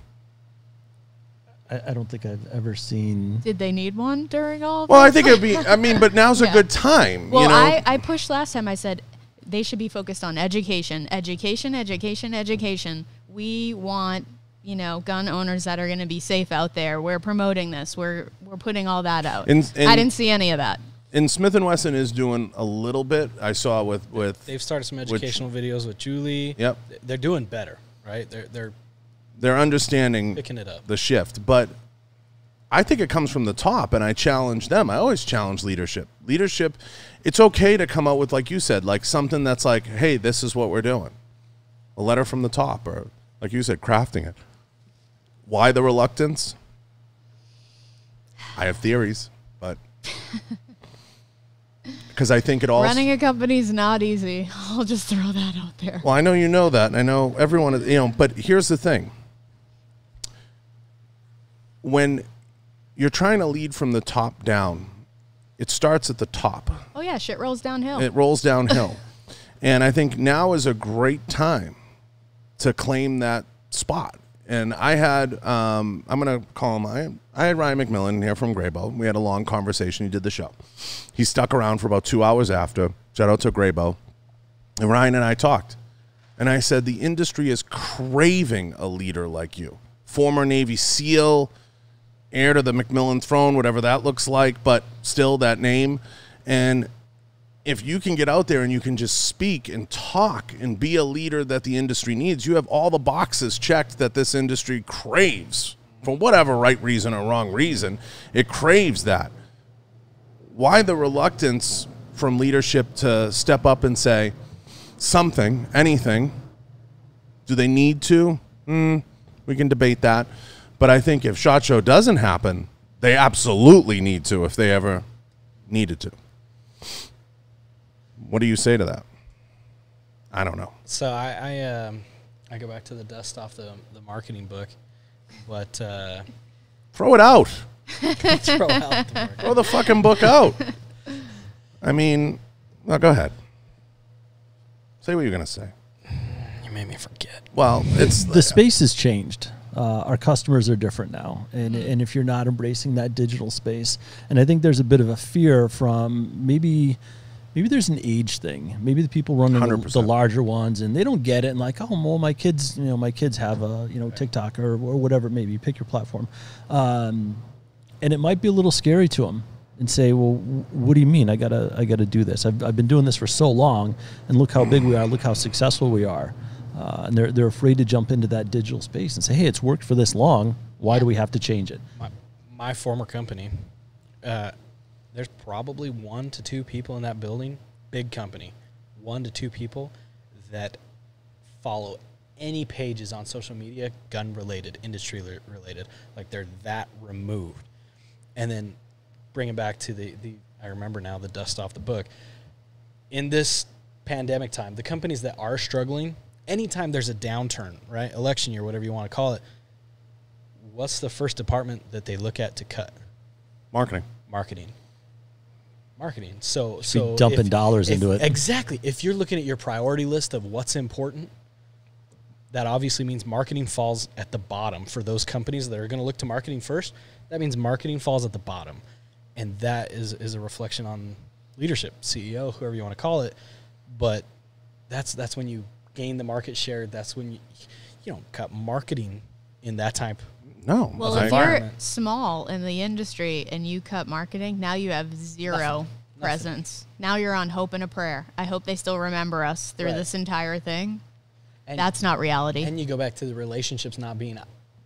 I don't think I've ever seen. Did they need one during all of this? Well, I think it'd be, I mean, but now's a good time. Well, you know? I pushed last time. I said they should be focused on education, education, education, education. We want, you know, gun owners that are going to be safe out there. We're promoting this. We're putting all that out. And I didn't see any of that. And Smith & Wesson is doing a little bit. I saw with they've started some educational videos with Julie. Yep. They're doing better, right? They're understanding, picking it up, the shift. But I think it comes from the top, and I challenge them. I always challenge leadership. Leadership, it's okay to come out with, like you said, like something that's like, hey, this is what we're doing. A letter from the top, or like you said, crafting it. Why the reluctance? I have theories, but because I think it all running a company is not easy. I'll just throw that out there. Well, I know you know that, and I know everyone, you know. But here's the thing: when you're trying to lead from the top down, it starts at the top. Oh yeah, shit rolls downhill. It rolls downhill, and I think now is a great time to claim that spot. And I had, I'm going to call him, I had Ryan McMillan here from Greybo. We had a long conversation. He did the show. He stuck around for about 2 hours after. Shout out to Greybo. And Ryan and I talked. And I said, the industry is craving a leader like you. Former Navy SEAL, heir to the McMillan throne, whatever that looks like, but still that name. And if you can get out there and you can just speak and talk and be a leader that the industry needs, you have all the boxes checked that this industry craves for whatever right reason or wrong reason. It craves that. Why the reluctance from leadership to step up and say something, anything? Do they need to? We can debate that. But I think if SHOT Show doesn't happen, they absolutely need to if they ever needed to. What do you say to that? I don't know. So I go back to the dust off the marketing book, but throw it out. Throw out the throw the fucking book out. I mean, well, go ahead. Say what you're gonna say. You made me forget. Well, it's the space has changed. Our customers are different now, and if you're not embracing that digital space, and I think there's a bit of a fear from maybe. Maybe there's an age thing. Maybe the people running the larger ones and they don't get it and like, oh, well, my kids, you know, my kids have a, you know, TikTok or whatever. Maybe pick your platform, and it might be a little scary to them and say, well, what do you mean? I gotta do this. I've been doing this for so long, and look how big we are. Look how successful we are. And they're afraid to jump into that digital space and say, hey, it's worked for this long. Why do we have to change it? My former company. There's probably 1 to 2 people in that building, big company, 1 to 2 people that follow any pages on social media, gun-related, industry-related. Like, they're that removed. And then bring it back to the I remember now, the dust off the book. In this pandemic time, the companies that are struggling, anytime there's a downturn, right, election year, whatever you want to call it, what's the first department that they look at to cut? Marketing. Marketing. Marketing. So dumping dollars into it. Exactly. If you're looking at your priority list of what's important, that obviously means marketing falls at the bottom for those companies that are going to look to marketing first. That means marketing falls at the bottom. And that is a reflection on leadership, CEO, whoever you want to call it. But that's when you gain the market share. That's when you don't cut marketing in that type. No. Well, if you're small in the industry and you cut marketing, now you have zero presence. Now you're on hope and a prayer. I hope they still remember us through this entire thing. And that's not reality. And you go back to the relationships not being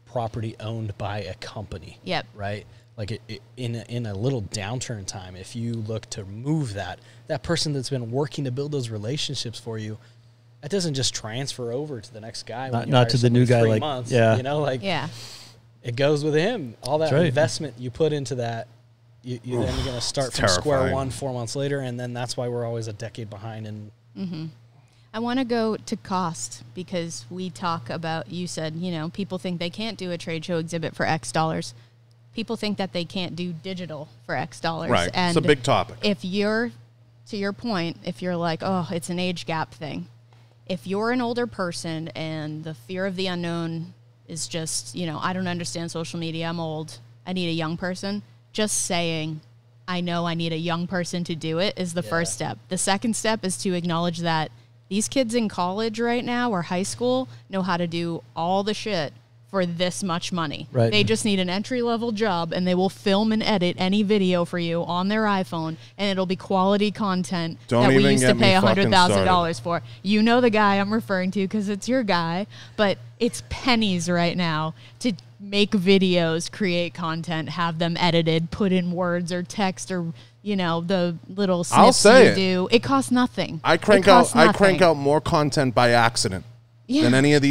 property owned by a company. Yep. Right? Like in a little downturn time, if you look to move that person that's been working to build those relationships for you, that doesn't just transfer over to the next guy. Not to the new guy. Like, yeah. You know, like, yeah. It goes with him. All that investment you put into that, you're then going to start from square one 4 months later, and then that's why we're always a decade behind. And I want to go to cost because we talk about, you said, you know, people think they can't do a trade show exhibit for X dollars. People think that they can't do digital for X dollars. Right, and it's a big topic. If you're, to your point, if you're like, oh, it's an age gap thing. If you're an older person and the fear of the unknown is just, you know, I don't understand social media. I'm old. I need a young person. Just saying, I know I need a young person to do it is the first step. The second step is to acknowledge that these kids in college right now or high school know how to do all the shit for this much money. Right. They just need an entry-level job, and they will film and edit any video for you on their iPhone, and it'll be quality content that we used to pay $100,000 for. You know the guy I'm referring to because it's your guy, but it's pennies right now to make videos, create content, have them edited, put in words or text or, you know, the little snips you do. It costs nothing. I crank out more content by accident. Yeah. than any of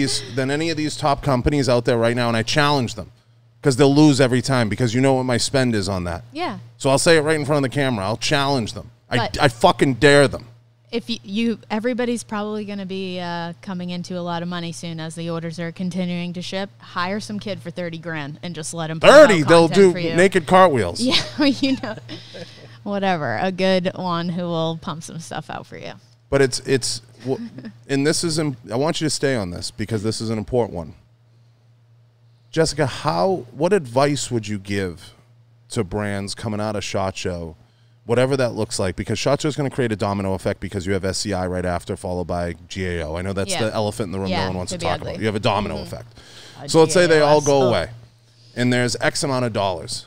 these top companies out there right now, and I challenge them because they'll lose every time because you know what my spend is on that. Yeah. So I'll say it right in front of the camera. I'll challenge them. I fucking dare them. If you everybody's probably going to be coming into a lot of money soon as the orders are continuing to ship. Hire some kid for 30 grand and just let him. 30. They'll do naked cartwheels. Yeah. You know, whatever. A good one who will pump some stuff out for you. But it's, and this is, I want you to stay on this because this is an important one. Jessica, what advice would you give to brands coming out of SHOT Show, whatever that looks like? Because SHOT Show is going to create a domino effect because you have SCI right after, followed by GAO. I know that's the elephant in the room no one wants to talk about. You have a domino effect. So let's say they all go away and there's X amount of dollars.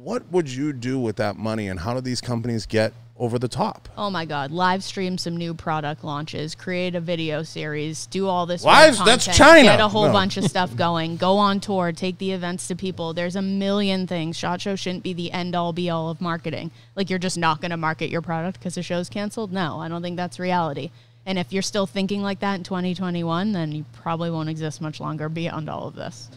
What would you do with that money, and how do these companies get over the top? Oh my God. Live stream some new product launches, create a video series, do all this live. That's China. Get a whole bunch of stuff going, go on tour, take the events to people. There's a million things. SHOT Show shouldn't be the end all be all of marketing. Like, you're just not going to market your product because the show's canceled. No, I don't think that's reality. And if you're still thinking like that in 2021, then you probably won't exist much longer beyond all of this.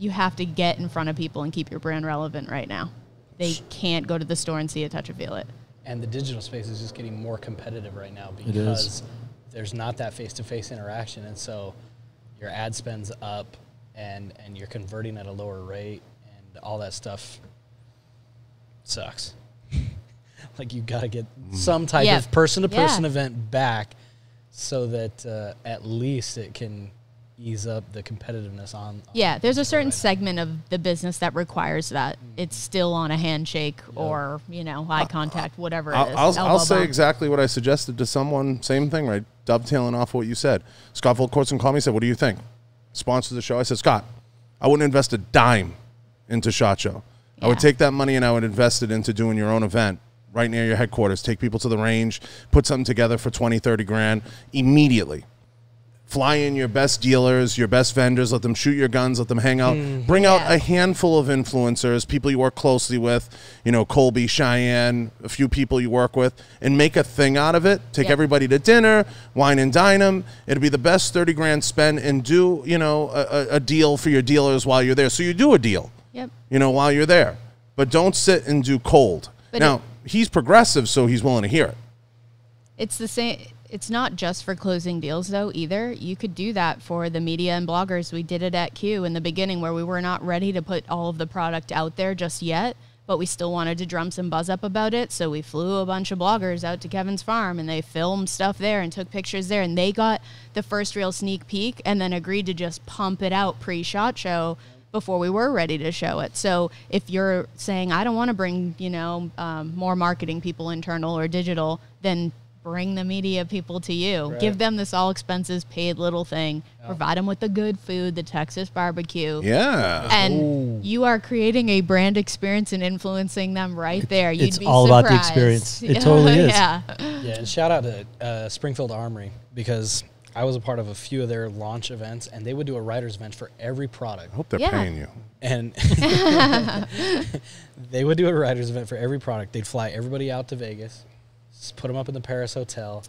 You have to get in front of people and keep your brand relevant right now. They can't go to the store and see it, touch it, feel it. And the digital space is just getting more competitive right now because there's not that face-to-face interaction. And so your ad spend's up, and you're converting at a lower rate, and all that stuff sucks. Like, you got to get some type of person-to-person event back so that at least it can ease up the competitiveness on there's a certain segment of the business that requires that. It's still on a handshake or, you know, eye contact, whatever it is. I'll say exactly what I suggested to someone. Same thing, right? Dovetailing off what you said. Scott Volkortson called me and said, what do you think? Sponsor the show. I said, Scott, I wouldn't invest a dime into SHOT Show. I would take that money and I would invest it into doing your own event right near your headquarters. Take people to the range, put something together for 20, 30 grand immediately. Fly in your best dealers, your best vendors, let them shoot your guns, let them hang out. Bring out a handful of influencers, people you work closely with, you know, Colby, Cheyenne, a few people you work with, and make a thing out of it. Take everybody to dinner, wine and dine them. It'll be the best 30 grand spend, and do, you know, a deal for your dealers while you're there. So you do a deal, you know, while you're there. But don't sit and do cold. But now, he's progressive, so he's willing to hear it. It's the same. It's not just for closing deals, though, either. You could do that for the media and bloggers. We did it at Q in the beginning, where we were not ready to put all of the product out there just yet, but we still wanted to drum some buzz up about it. So we flew a bunch of bloggers out to Kevin's farm, and they filmed stuff there and took pictures there, and they got the first real sneak peek, and then agreed to just pump it out pre-SHOT Show before we were ready to show it. So if you're saying, I don't want to bring, you know, more marketing people internal or digital, then bring the media people to you. Right. Give them this all-expenses-paid little thing. Yeah. Provide them with the good food, the Texas barbecue. Yeah. And you are creating a brand experience and influencing them right there. It's all surprised. About the experience. It totally is. Yeah, and shout-out to Springfield Armory, because I was a part of a few of their launch events, and they would do a writer's bench for every product. I hope they're paying you. And they would do a writer's event for every product. They'd fly everybody out to Vegas, put them up in the Paris hotel.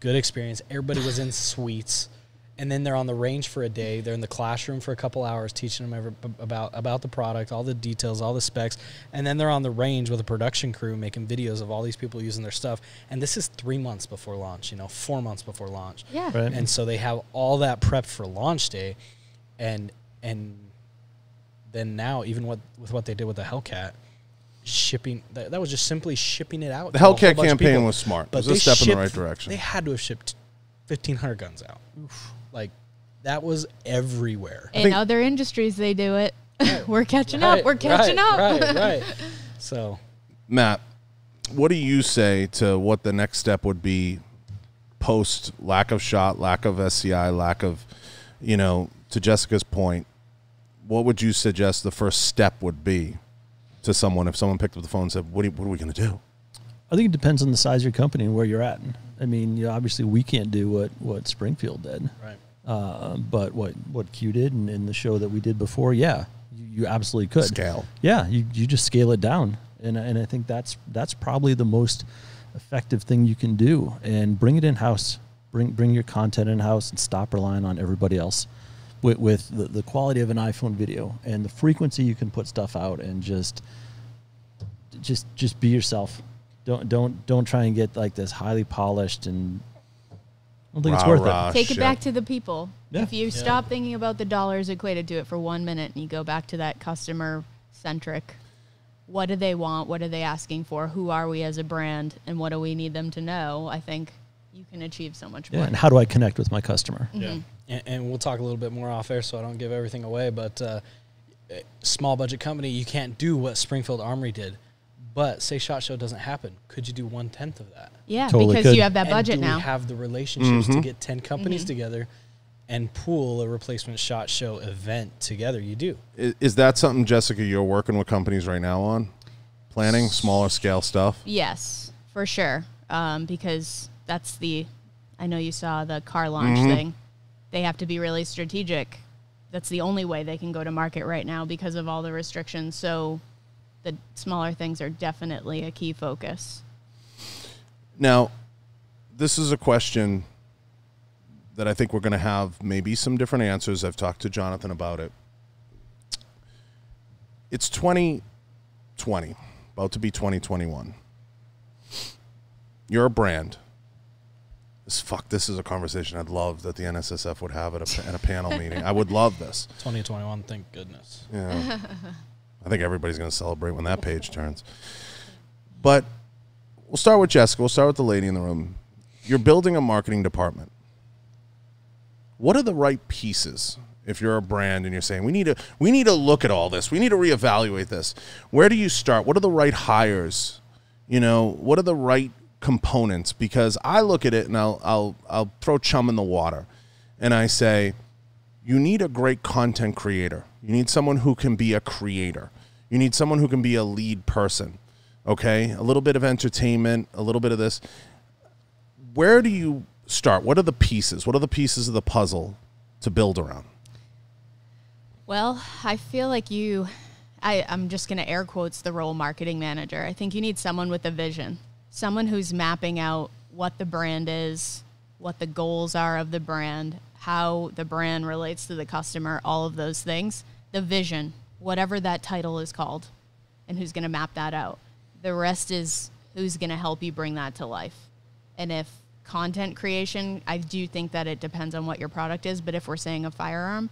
Good experience. Everybody was in suites. And then they're on the range for a day. They're in the classroom for a couple hours, teaching them about the product, all the details, all the specs. And then they're on the range with a production crew making videos of all these people using their stuff. And this is 3 months before launch, you know, 4 months before launch. Yeah. Right. And so they have all that prepped for launch day. And then now, even with what they did with the Hellcat, shipping that was just simply shipping it out. The Hellcat campaign was smart, but it was a step in the right direction. They had to have shipped 1,500 guns out. Oof. Like, that was everywhere. In other industries, they do it. Right. We're catching up. We're catching up. Right. So, Matt, what do you say to what the next step would be post lack of SHOT, lack of SCI, lack of, you know, to Jessica's point, what would you suggest the first step would be to someone if someone picked up the phone and said, what are we going to do? I think it depends on the size of your company and where you're at. I mean, you know, obviously we can't do what Springfield did. Right. But what Q did and the show that we did before, you absolutely could. Scale. Yeah, you just scale it down. And I think that's probably the most effective thing you can do. And bring it in-house. Bring your content in-house and stop relying on everybody else. With the quality of an iPhone video and the frequency you can put stuff out, and just be yourself. Don't try and get like this highly polished, and I don't think it's worth it. Take it back to the people. Yeah. If you stop thinking about the dollars equated to it for 1 minute, and you go back to that customer centric, what do they want? What are they asking for? Who are we as a brand, and what do we need them to know? I think you can achieve so much more. Yeah, and how do I connect with my customer? Mm-hmm. Yeah, and we'll talk a little bit more off air so I don't give everything away, but small budget company, you can't do what Springfield Armory did. But say SHOT Show doesn't happen, could you do 1/10 of that? Yeah, totally, because you have that budget now. We have the relationships to get 10 companies together and pool a replacement SHOT Show event together. You do. Is that something, Jessica, you're working with companies right now on? Planning smaller scale stuff? Yes, for sure. Because that's the, I know you saw the car launch thing. They have to be really strategic. That's the only way they can go to market right now because of all the restrictions. So the smaller things are definitely a key focus. Now, this is a question that I think we're going to have maybe some different answers. I've talked to Jonathan about it. It's 2020, about to be 2021. You're a brand. Fuck, this is a conversation I'd love that the NSSF would have at a panel meeting. I would love this. 2021, thank goodness. Yeah. I think everybody's going to celebrate when that page turns. But we'll start with Jessica. We'll start with the lady in the room. You're building a marketing department. What are the right pieces if you're a brand and you're saying, we need to look at all this. We need to reevaluate this. Where do you start? What are the right hires? You know, what are the right components? Because I look at it and I'll throw chum in the water. And I say, you need a great content creator. You need someone who can be a creator. You need someone who can be a lead person. Okay? A little bit of entertainment, a little bit of this. Where do you start? What are the pieces? What are the pieces of the puzzle to build around? Well, I feel like I'm just going to air quotes the role marketing manager. I think you need someone with a vision, someone who's mapping out what the brand is, what the goals are of the brand, how the brand relates to the customer, all of those things. The vision, whatever that title is called, and who's going to map that out. The rest is who's going to help you bring that to life. And if content creation, I do think that it depends on what your product is, but if we're saying a firearm,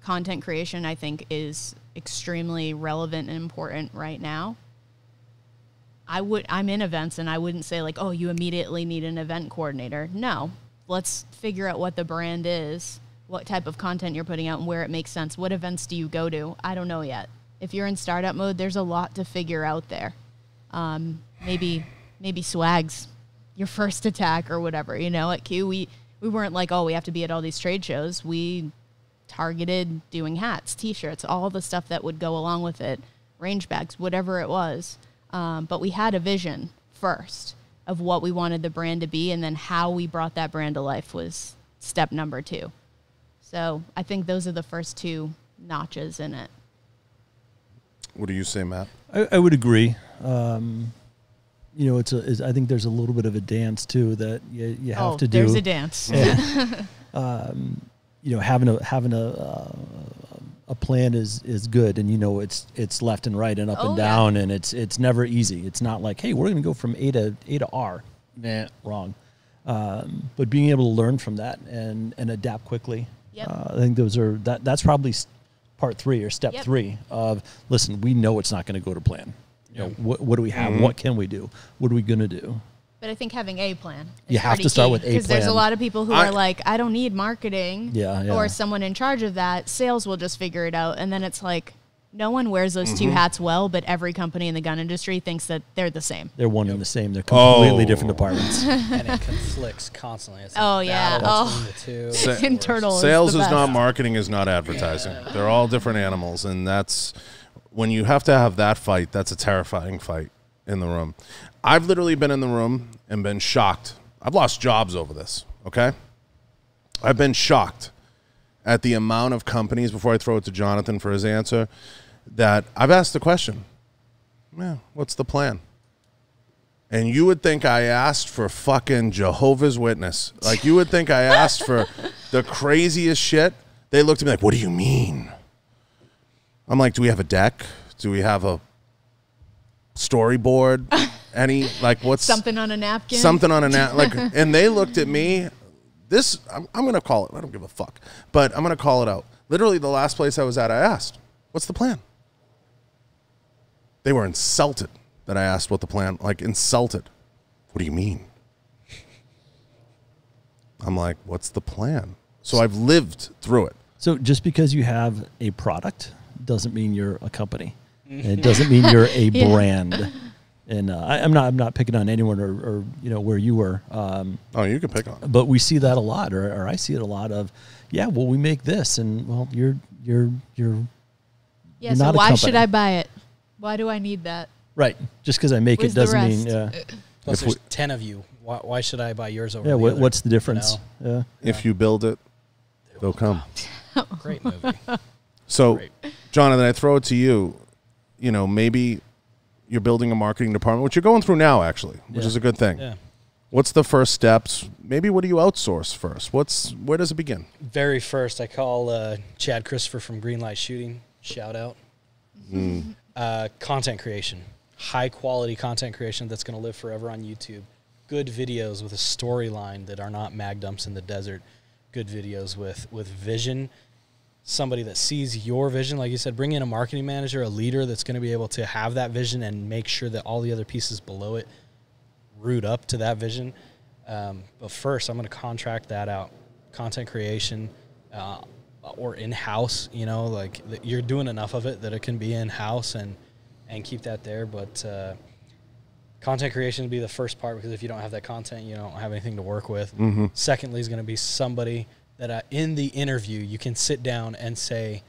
content creation, I think, is extremely relevant and important right now. I'm in events, and I wouldn't say, like, oh, you immediately need an event coordinator. No. Let's figure out what the brand is, what type of content you're putting out, and where it makes sense. What events do you go to? I don't know yet. If you're in startup mode, there's a lot to figure out there. Maybe swags, your first attack or whatever. You know, at Q, we weren't like, oh, we have to be at all these trade shows. We targeted doing hats, T-shirts, all the stuff that would go along with it, range bags, whatever it was. But we had a vision first of what we wanted the brand to be, and then how we brought that brand to life was step number 2. So I think those are the first 2 notches in it. What do you say, Matt? I would agree. You know, I think there's a little bit of a dance, too, that you have to do. There's a dance. Yeah. You know, having a plan is good, and you know it's left and right and up and down, and it's never easy. It's not like, hey, we're going to go from A to R. Nah, wrong. But being able to learn from that and adapt quickly. Yep. I think that's probably part 3 or step 3 of, listen, we know it's not going to go to plan. You know, what do we have? What can we do? What are we going to do? But I think having a plan. You have to start with a plan. Because there's a lot of people who are like, I don't need marketing or someone in charge of that. Sales will just figure it out. And then it's like, no one wears those 2 hats well, but every company in the gun industry thinks that they're the same. They're one and the same. They're completely different departments. And it conflicts constantly. It's the two. Internal sales is not marketing, is not advertising. Yeah. They're all different animals. And that's when you have to have that fight, that's a terrifying fight in the room. I've literally been in the room and been shocked. I've lost jobs over this, okay? I've been shocked at the amount of companies, before I throw it to Jonathan for his answer, that I've asked the question, man, what's the plan? And you would think I asked for fucking Jehovah's Witness. Like, you would think I asked for the craziest shit. They looked at me like, what do you mean? I'm like, do we have a deck? Do we have a storyboard? Any, like, what's something on a napkin? Something on a napkin. Like, and they looked at me. This, I'm going to call it. I don't give a fuck. But I'm going to call it out. Literally, the last place I was at, I asked, what's the plan? They were insulted that I asked what the plan, like, insulted. What do you mean? I'm like, what's the plan? So I've lived through it. So just because you have a product doesn't mean you're a company. And it doesn't mean you're a brand. And I'm not picking on anyone or you know, where you were. Oh, you can pick on. But we see that a lot, or I see it a lot of, yeah, well, we make this, and well, you're not a company. Why should I buy it? Why do I need that? Right. Just because I make it doesn't mean. Plus, there's 10 of you. Why should I buy yours over? Yeah. What's the difference? You know? Yeah. If you build it, they'll come. Great movie. So, great. Jonathan, I throw it to you. You know, maybe you're building a marketing department, which you're going through now, actually, which is a good thing. Yeah. What's the first steps? Maybe what do you outsource first? Where does it begin? Very first, I call Chad Christopher from Greenlight Shooting. Shout out. Mm. Content creation. High-quality content creation that's going to live forever on YouTube. Good videos with a storyline that are not mag dumps in the desert. Good videos with vision. Somebody that sees your vision, like you said, bring in a marketing manager, a leader that's going to be able to have that vision and make sure that all the other pieces below it root up to that vision. But first, I'm going to contract that out, content creation or in-house. You know, like you're doing enough of it that it can be in-house and keep that there. But content creation would be the first part, because if you don't have that content, you don't have anything to work with. Mm-hmm. Secondly, is going to be somebody that in the interview, you can sit down and say,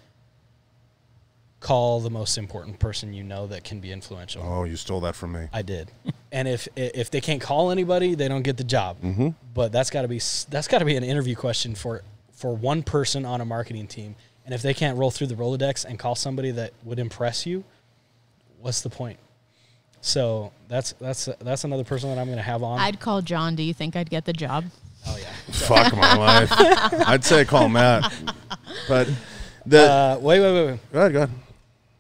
call the most important person you know that can be influential. Oh, you stole that from me. I did. And if they can't call anybody, they don't get the job. Mm-hmm. But that's got to be an interview question for one person on a marketing team. And if they can't roll through the Rolodex and call somebody that would impress you, what's the point? So that's another person that I'm going to have on. I'd call John. Do you think I'd get the job? Oh, yeah. Fuck my life. I'd say call Matt. But the... Wait. Go ahead.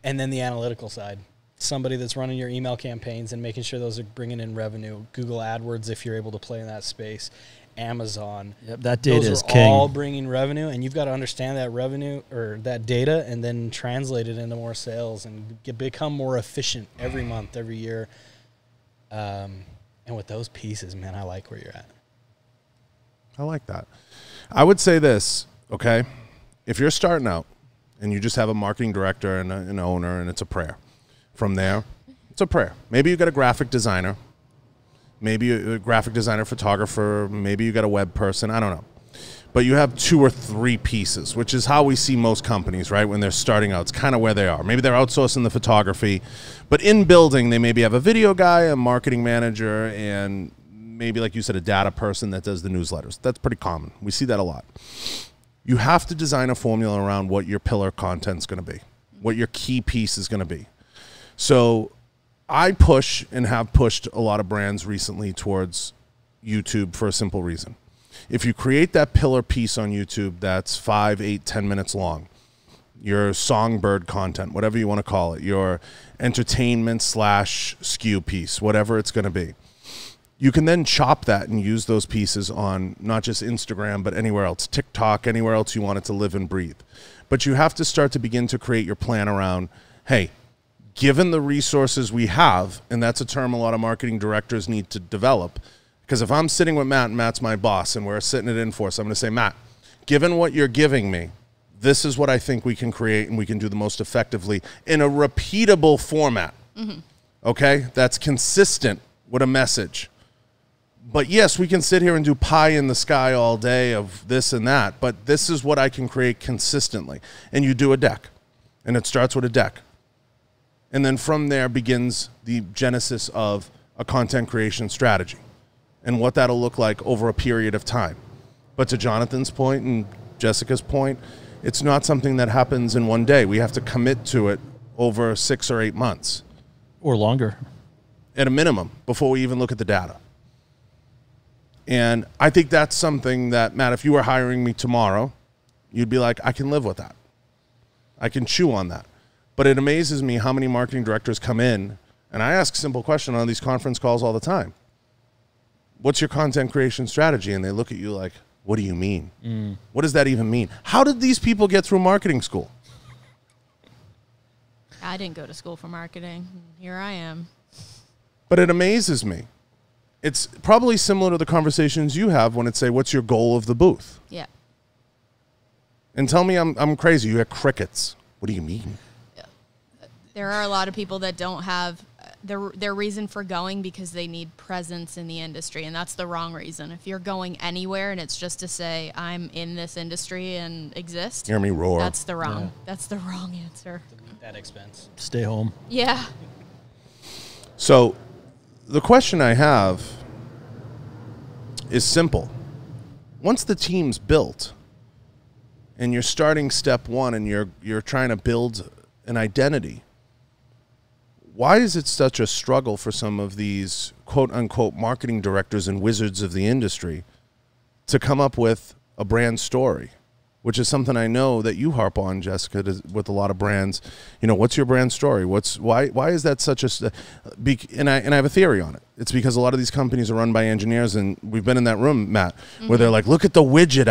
And then the analytical side. Somebody that's running your email campaigns and making sure those are bringing in revenue. Google AdWords, if you're able to play in that space. Amazon. Yep, that data is king. Those are all bringing revenue, and you've got to understand that revenue or that data and then translate it into more sales and become more efficient every month, every year. And with those pieces, man, I like where you're at. I like that. I would say this, okay? If you're starting out and you just have a marketing director and an owner, and it's a prayer. From there, it's a prayer. Maybe you got a graphic designer. Maybe a graphic designer, photographer. Maybe you got a web person. I don't know. But you have 2 or 3 pieces, which is how we see most companies, right, when they're starting out. It's kind of where they are. Maybe they're outsourcing the photography. But in building, they maybe have a video guy, a marketing manager, and maybe, like you said, a data person that does the newsletters. That's pretty common. We see that a lot. You have to design a formula around what your pillar content's going to be, what your key piece is going to be. So I push and have pushed a lot of brands recently towards YouTube for a simple reason. If you create that pillar piece on YouTube that's 5, 8, 10 minutes long, your songbird content, whatever you want to call it, your entertainment / skew piece, whatever it's going to be, you can then chop that and use those pieces on not just Instagram, but anywhere else, TikTok, anywhere else you want it to live and breathe. But you have to start to begin to create your plan around, hey, given the resources we have, and that's a term a lot of marketing directors need to develop, because if I'm sitting with Matt and Matt's my boss and we're sitting at Inforce, I'm going to say, Matt, given what you're giving me, this is what I think we can create and we can do the most effectively in a repeatable format, okay? That's consistent with a message. But yes, we can sit here and do pie in the sky all day of this and that, but this is what I can create consistently. And you do a deck, and it starts with a deck. And then from there begins the genesis of a content creation strategy and what that'll look like over a period of time. But to Jonathan's point and Jessica's point, it's not something that happens in one day. We have to commit to it over 6 or 8 months. Or longer. At a minimum, before we even look at the data. And I think that's something that, Matt, if you were hiring me tomorrow, you'd be like, I can live with that. I can chew on that. But it amazes me how many marketing directors come in, and I ask a simple question on these conference calls all the time. What's your content creation strategy? And they look at you like, what do you mean? Mm. What does that even mean? How did these people get through marketing school? I didn't go to school for marketing. Here I am. But it amazes me. It's probably similar to the conversations you have when it's, say, what's your goal of the booth? Yeah. And tell me I'm crazy. You had crickets. What do you mean? There are a lot of people that don't have their reason for going because they need presence in the industry, and that's the wrong reason. If you're going anywhere and it's just to say, I'm in this industry and exist. Hear me roar. That's the wrong. Yeah. That's the wrong answer. That expense. Stay home. Yeah. So the question I have is simple. Once the team's built and you're starting step one and you're trying to build an identity, why is it such a struggle for some of these quote-unquote marketing directors and wizards of the industry to come up with a brand story, which is something I know that you harp on, Jessica, with a lot of brands. You know, what's your brand story? Why is that such a... And I have a theory on it. It's because a lot of these companies are run by engineers, and we've been in that room, Matt, where they're like, look at the widget.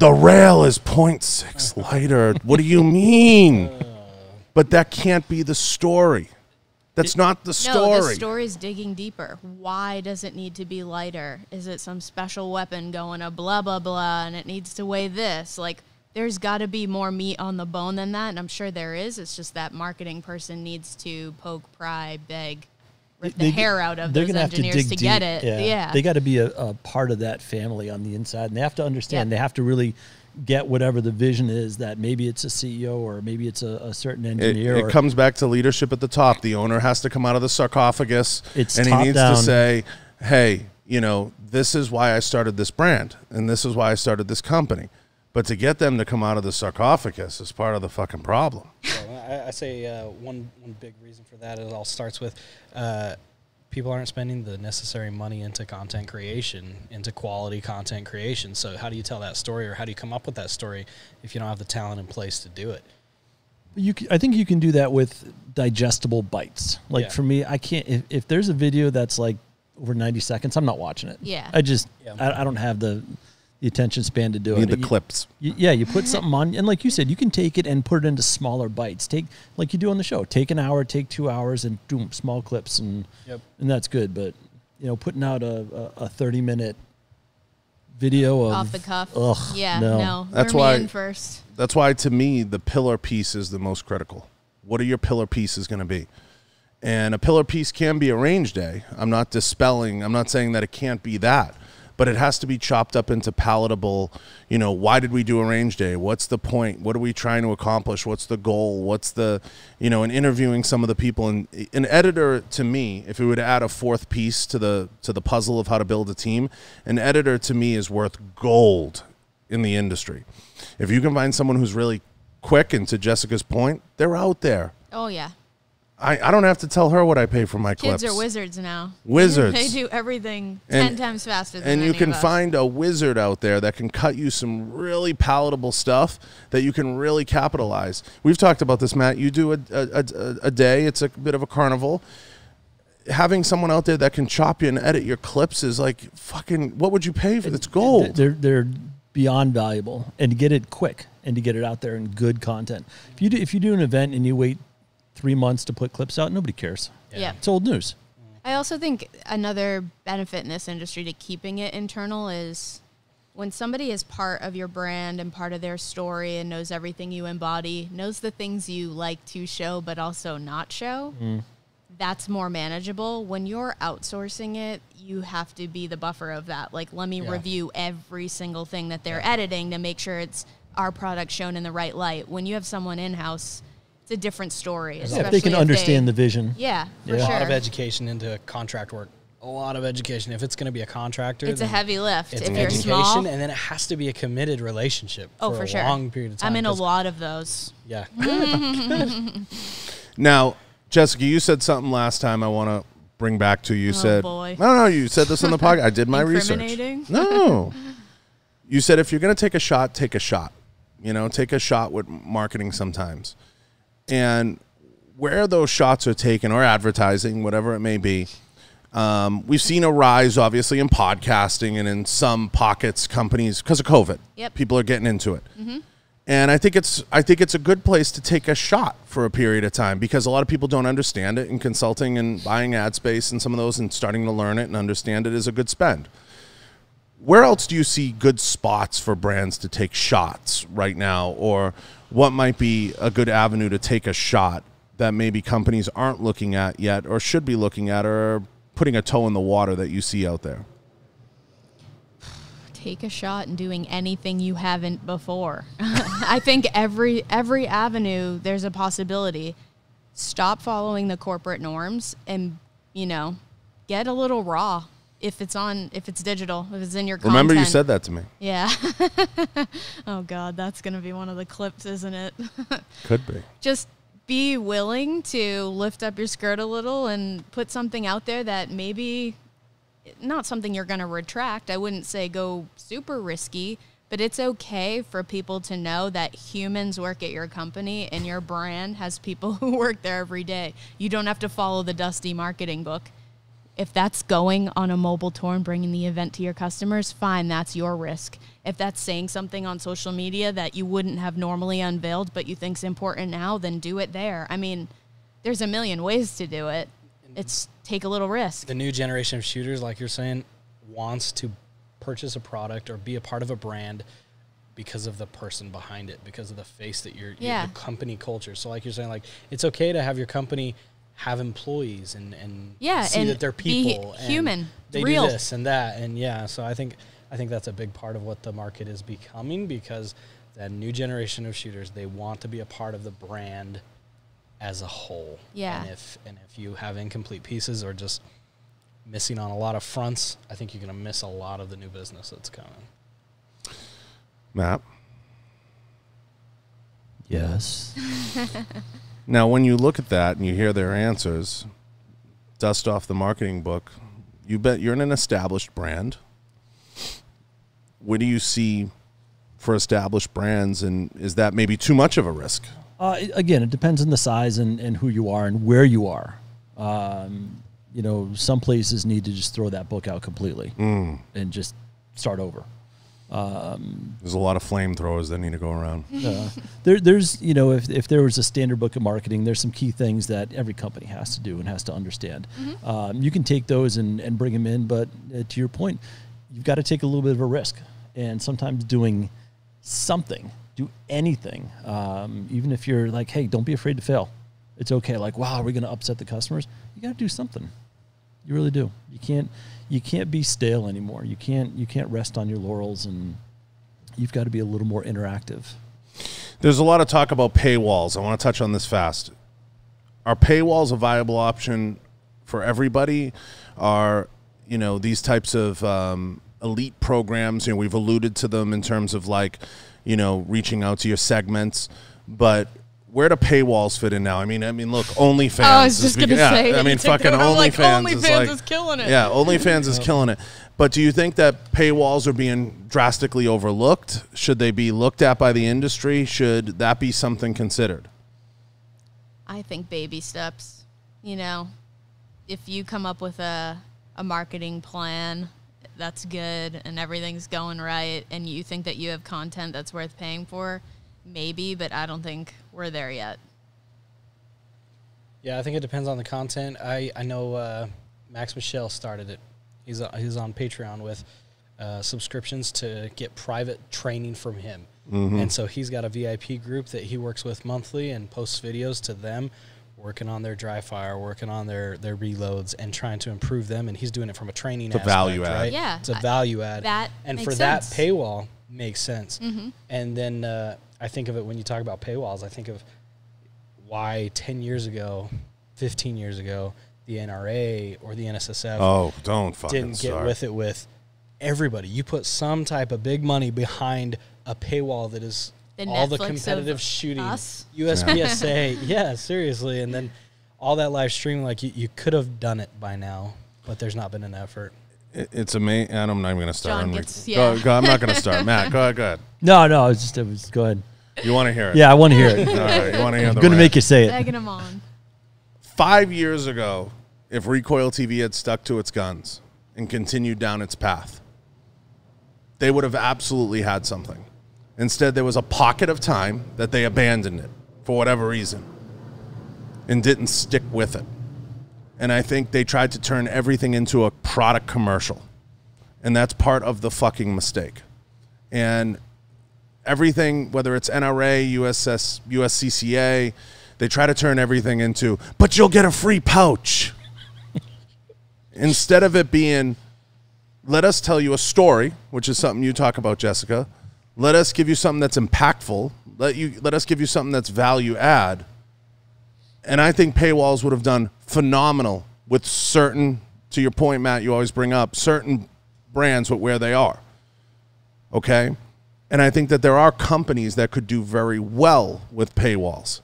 The rail is 0.6 lighter. What do you mean? But that can't be the story. That's not the story. No, the story is digging deeper. Why does it need to be lighter? Is it some special weapon going to blah, blah, blah, and it needs to weigh this? Like, there's got to be more meat on the bone than that, and I'm sure there is. It's just that marketing person needs to poke, pry, beg, rip the hair out of those engineers to get it. Yeah. Yeah. They got to be a part of that family on the inside, and they have to understand. Yeah. They have to really get whatever the vision is, that maybe it's a CEO or maybe it's a certain engineer. It comes back to leadership at the top. The owner has to come out of the sarcophagus and he needs to say, hey, you know, this is why I started this brand and this is why I started this company. But to get them to come out of the sarcophagus is part of the fucking problem. Yeah, I say one big reason for that, it all starts with people aren't spending the necessary money into content creation, into quality content creation. So how do you tell that story, or how do you come up with that story if you don't have the talent in place to do it? I think you can do that with digestible bites. Like, yeah, for me, I can't, if there's a video that's like over 90 seconds, I'm not watching it. Yeah. I don't have the attention span to do it. The clips. You put something on, and like you said, you can take it and put it into smaller bites. Take, like you do on the show, take an hour, take 2 hours, and do small clips, and that's good. But, you know, putting out a 30-minute video of off the cuff. Ugh, yeah, no. That's why, to me, the pillar piece is the most critical. What are your pillar pieces going to be? And a pillar piece can be a range day. I'm not saying that it can't be that. But it has to be chopped up into palatable, you know, why did we do a range day? What's the point? What are we trying to accomplish? What's the goal? What's the, you know, and interviewing some of the people. And an editor, to me, if we were to add a fourth piece to the puzzle of how to build a team, an editor to me is worth gold in the industry. If you can find someone who's really quick, and to Jessica's point, they're out there. Oh, yeah. I don't have to tell her what I pay for my clips. Kids are wizards now. Wizards. They do everything 10 times faster than any of us. And you can find a wizard out there that can cut you some really palatable stuff that you can really capitalize. We've talked about this, Matt. You do a day. It's a bit of a carnival. Having someone out there that can chop you and edit your clips is like fucking, what would you pay for this gold? They're beyond valuable. And to get it quick and to get it out there in good content. If you do an event and you wait 3 months to put clips out, nobody cares. Yeah. It's old news. I also think another benefit in this industry to keeping it internal is when somebody is part of your brand and part of their story and knows everything you embody, knows the things you like to show but also not show, that's more manageable. When you're outsourcing it, you have to be the buffer of that. Like, let me review every single thing that they're editing to make sure it's our product shown in the right light. When you have someone in-house, it's a different story. Yeah, if they can understand the vision. Yeah, for sure. A lot of education into contract work. A lot of education. If it's going to be a contractor, it's a heavy lift. If you're small. And then it has to be a committed relationship for sure. A long period of time. I'm in a lot of those. Yeah. Now, Jessica, you said something last time I want to bring back to you. No, you said this on the podcast. I did my research. No. You said if you're going to take a shot, take a shot. You know, take a shot with marketing sometimes. And where those shots are taken, or advertising, whatever it may be, we've seen a rise, obviously, in podcasting and in some pockets, companies, because of COVID. Yep. People are getting into it. And I think it's a good place to take a shot for a period of time, because a lot of people don't understand it, and consulting and buying ad space and some of those and starting to learn it and understand it is a good spend. Where else do you see good spots for brands to take shots right now, or what might be a good avenue to take a shot that maybe companies aren't looking at yet or should be looking at, or putting a toe in the water that you see out there? Take a shot in doing anything you haven't before. I think every avenue there's a possibility. Stop following the corporate norms and, you know, get a little raw if it's on, if it's digital, if it's in your content. Remember you said that to me. Yeah. Oh God, that's going to be one of the clips, isn't it? Could be. Just be willing to lift up your skirt a little and put something out there that maybe not something you're going to retract. I wouldn't say go super risky, but it's okay for people to know that humans work at your company and your brand has people who work there every day. You don't have to follow the dusty marketing book. If that's going on a mobile tour and bringing the event to your customers, fine, that's your risk. If that's saying something on social media that you wouldn't have normally unveiled but you think's important now, then do it there. I mean, there's a million ways to do it. It's take a little risk. The new generation of shooters, like you're saying, wants to purchase a product or be a part of a brand because of the person behind it, because of the face that you're, yeah, the company culture. So like you're saying, like, it's okay to have your company have employees and yeah, see and that they're people, be human, and they real. Do this and that. And yeah, so I think that's a big part of what the market is becoming, because that new generation of shooters, they want to be a part of the brand as a whole. Yeah. And if you have incomplete pieces or just missing on a lot of fronts, I think you're going to miss a lot of the new business that's coming. Matt? Yes. Now, when you look at that and you hear their answers, dust off the marketing book, you bet you're in an established brand. What do you see for established brands, and is that maybe too much of a risk? Again, it depends on the size and who you are and where you are. You know, some places need to just throw that book out completely and just start over. There's a lot of flamethrowers that need to go around. There's, you know, if there was a standard book of marketing, there's some key things that every company has to do and has to understand. Mm-hmm. You can take those and bring them in, but to your point, you've got to take a little bit of a risk. And sometimes doing something, do anything, even if you're like, hey, don't be afraid to fail. It's okay. Like, wow, are we going to upset the customers? You got to do something. You really do. You can't be stale anymore. You can't rest on your laurels, and you've got to be a little more interactive. There's a lot of talk about paywalls. I want to touch on this fast. Are paywalls a viable option for everybody? Are, you know, these types of elite programs, you know, we've alluded to them in terms of, like, you know, reaching out to your segments, but where do paywalls fit in now? I mean, look, OnlyFans. I was just gonna say. Yeah, I mean, fucking OnlyFans is killing it. Yeah, OnlyFans is killing it. But do you think that paywalls are being drastically overlooked? Should they be looked at by the industry? Should that be something considered? I think baby steps. You know, if you come up with a marketing plan that's good and everything's going right, and you think that you have content that's worth paying for, maybe, but I don't think we're there yet. Yeah, I think it depends on the content. I know Max Michelle started it. He's on Patreon with subscriptions to get private training from him. Mm-hmm. And so he's got a VIP group that he works with monthly and posts videos to them, working on their dry fire, working on their reloads, and trying to improve them. And he's doing it from a training aspect, value add. Right? Yeah. It's a value add. That paywall makes sense. Mm-hmm. And then I think of it when you talk about paywalls, I think of why 10 years ago, 15 years ago, the NRA or the NSSF didn't get with it with everybody. You put some type of big money behind a paywall that is all the competitive shooting. USPSA. Yeah, seriously. And then all that live streaming, like, you could have done it by now, but there's not been an effort. It's amazing. I'm not even going to start. I'm not going to start. Matt, go ahead. No, it was go ahead. You want to hear it? Yeah, I want to hear it. All right, you want to hear the rant. I'm going to make you say it. Tagging him on. 5 years ago, if Recoil TV had stuck to its guns and continued down its path, they would have absolutely had something. Instead, there was a pocket of time that they abandoned it for whatever reason and didn't stick with it. And I think they tried to turn everything into a product commercial. And that's part of the fucking mistake. And everything, whether it's NRA, USCCA, they try to turn everything into, but you'll get a free pouch. Instead of it being, let us tell you a story, which is something you talk about, Jessica. Let us give you something that's impactful. Let us give you something that's value add. And I think paywalls would have done phenomenal with certain, to your point, Matt, you always bring up, certain brands with where they are, okay? And I think that there are companies that could do very well with paywalls.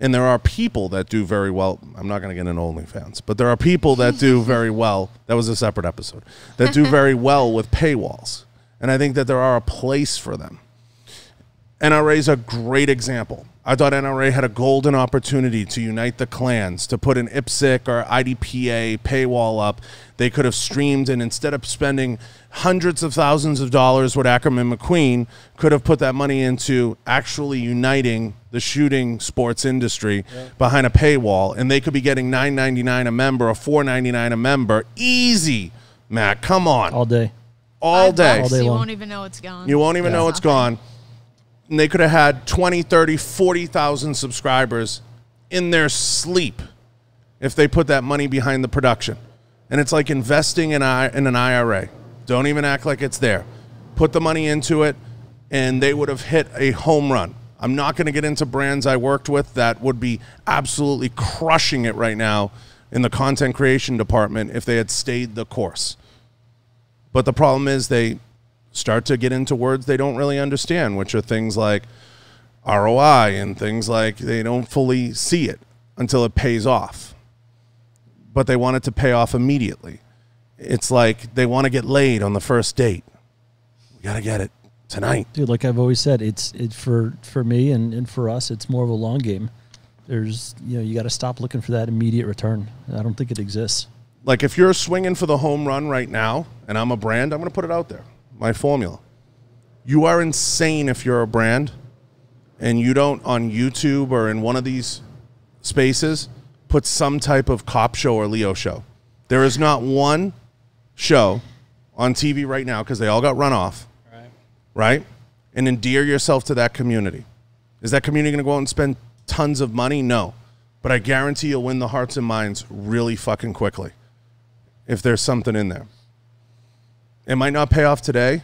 And there are people that do very well. I'm not going to get into OnlyFans, but there are people that do very well. That was a separate episode. That do very well with paywalls. And I think that there are a place for them. NRA is a great example. I thought NRA had a golden opportunity to unite the clans, to put an IPSC or IDPA paywall up. They could have streamed, and instead of spending hundreds of thousands of dollars with Ackerman McQueen, could have put that money into actually uniting the shooting sports industry behind a paywall, and they could be getting $9.99 a member or $4.99 a member. Easy, Matt. Come on. All day. All day. All day long. You won't even know it's gone. You won't even know it's gone. And they could have had 20, 30, 40,000 subscribers in their sleep if they put that money behind the production. And it's like investing in an IRA. Don't even act like it's there. Put the money into it, and they would have hit a home run. I'm not going to get into brands I worked with that would be absolutely crushing it right now in the content creation department if they had stayed the course. But the problem is they start to get into words they don't really understand, which are things like ROI and things like they don't fully see it until it pays off. But they want it to pay off immediately. It's like they want to get laid on the first date. We got to get it tonight. Dude, like I've always said, it's for me and for us, it's more of a long game. There's, you know, you got to stop looking for that immediate return. I don't think it exists. Like if you're swinging for the home run right now and I'm a brand, I'm going to put it out there. My formula. You are insane if you're a brand and you don't on YouTube or in one of these spaces put some type of cop show or Leo show. There is not one show on TV right now because they all got run off, right? And endear yourself to that community. Is that community going to go out and spend tons of money? No. But I guarantee you'll win the hearts and minds really fucking quickly if there's something in there. It might not pay off today,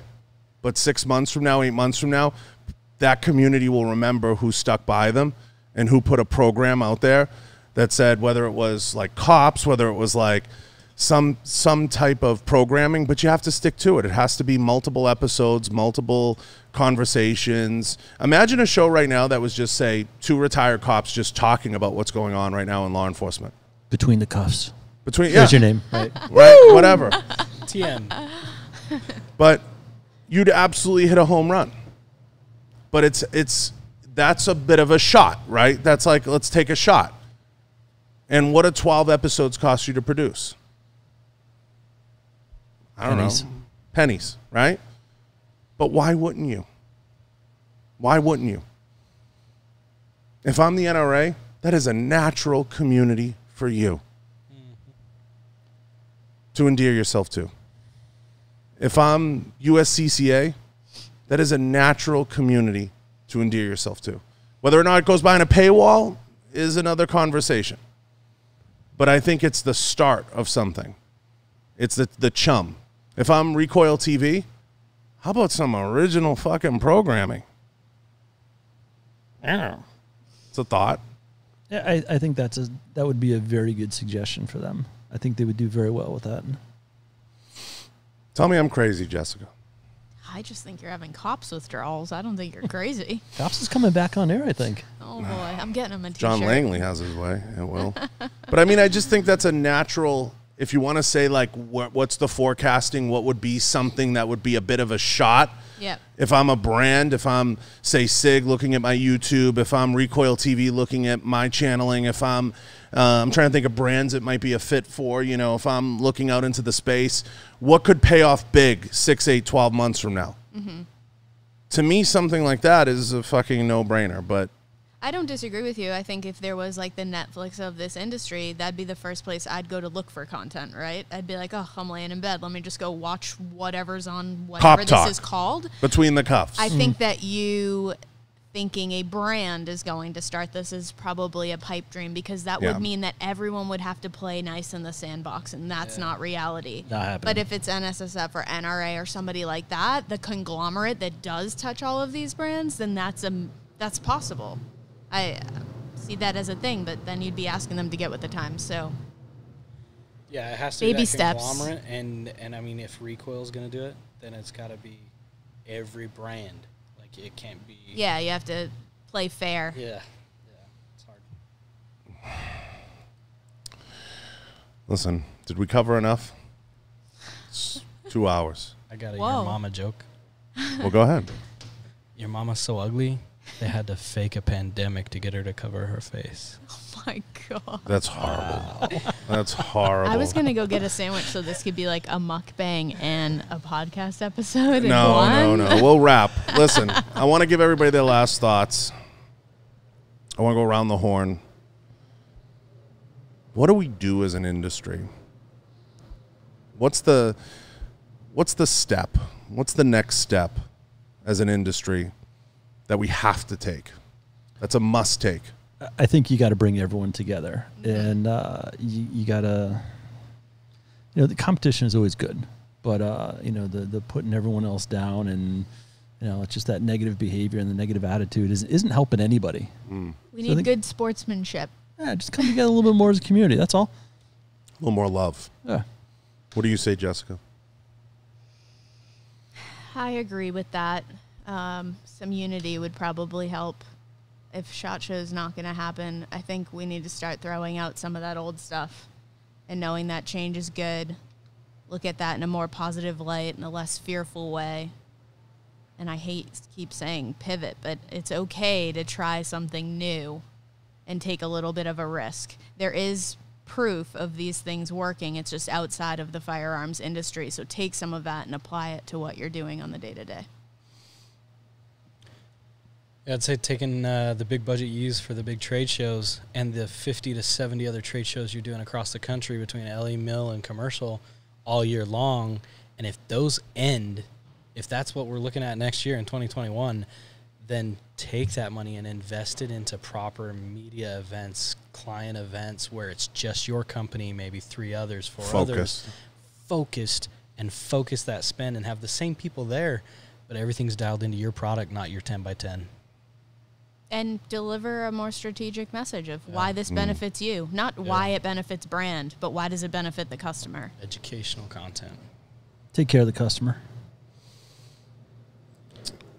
but 6 months from now, 8 months from now, that community will remember who stuck by them and who put a program out there that said, whether it was like cops, whether it was like some type of programming, but you have to stick to it. It has to be multiple episodes, multiple conversations. Imagine a show right now that was just, say, two retired cops just talking about what's going on right now in law enforcement. Between the Cuffs. Between, yeah. What's your name? Right. Right, whatever. TM. But you'd absolutely hit a home run. But that's a bit of a shot, right? That's like, let's take a shot. And what do 12 episodes cost you to produce? I don't know. Pennies, right? But why wouldn't you? Why wouldn't you? If I'm the NRA, that is a natural community for you to endear yourself to. If I'm USCCA, that is a natural community to endear yourself to. Whether or not it goes behind a paywall is another conversation. But I think it's the start of something. It's the chum. If I'm Recoil TV, how about some original fucking programming? I don't know. It's a thought. Yeah, I think that would be a very good suggestion for them. I think they would do very well with that. Tell me I'm crazy, Jessica. I just think you're having cops withdrawals. I don't think you're crazy. Cops is coming back on air, I think. Oh, boy. I'm getting him a t-shirt. John Langley has his way. It will. But, I mean, I just think that's a natural, if you want to say, like, what's the forecasting, what would be something that would be a bit of a shot? Yeah. If I'm a brand, if I'm, say, SIG looking at my YouTube, if I'm Recoil TV looking at my channeling, if I'm trying to think of brands it might be a fit for, you know, if I'm looking out into the space, what could pay off big 6, 8, 12 months from now? Mm-hmm. to me, something like that is a fucking no-brainer, but... I don't disagree with you. I think if there was, like, the Netflix of this industry, that'd be the first place I'd go to look for content, right? I'd be like, oh, I'm laying in bed. Let me just go watch whatever's on whatever this is called. Between the Cuffs. I think that you thinking a brand is going to start this is probably a pipe dream, because that would mean that everyone would have to play nice in the sandbox, and that's not reality. Not happening. But if it's NSSF or NRA or somebody like that, the conglomerate that does touch all of these brands, then that's possible. I see that as a thing, but then you'd be asking them to get with the times. So yeah, it has to be that conglomerate, and I mean, if Recoil's going to do it, then it's got to be every brand. Like, it can't be. Yeah, you have to play fair. Yeah, it's hard. Listen, did we cover enough? It's 2 hours. I got a your mama joke. Well, go ahead. Your mama's so ugly. They had to fake a pandemic to get her to cover her face. Oh, my God. That's horrible. Wow. That's horrible. I was going to go get a sandwich so this could be like a mukbang and a podcast episode. No, no, no. We'll wrap. Listen, I want to give everybody their last thoughts. I want to go around the horn. What do we do as an industry? What's the step? What's the next step as an industry that we have to take? That's a must take. I think you got to bring everyone together, and you got to, the competition is always good, but the putting everyone else down, and it's just that negative behavior and the negative attitude isn't helping anybody. We need good sportsmanship. Yeah, just come together a little bit more as a community. That's all. A little more love. Yeah. What do you say, Jessica? I agree with that. Some unity would probably help. If SHOT Show is not going to happen, I think we need to start throwing out some of that old stuff and knowing that change is good. Look at that in a more positive light, in a less fearful way. And I hate to keep saying pivot, but it's okay to try something new and take a little bit of a risk. There is proof of these things working. It's just outside of the firearms industry. So take some of that and apply it to what you're doing on the day-to-day. I'd say taking the big budget you use for the big trade shows and the 50 to 70 other trade shows you're doing across the country between LE Mill and commercial all year long, and if those end, if that's what we're looking at next year in 2021, then take that money and invest it into proper media events, client events, where it's just your company, maybe 3 others, 4 others. Focused, and focus that spend and have the same people there, but everything's dialed into your product, not your 10 by 10. And deliver a more strategic message of why this benefits you. Not why it benefits brand, but why does it benefit the customer? Educational content. Take care of the customer.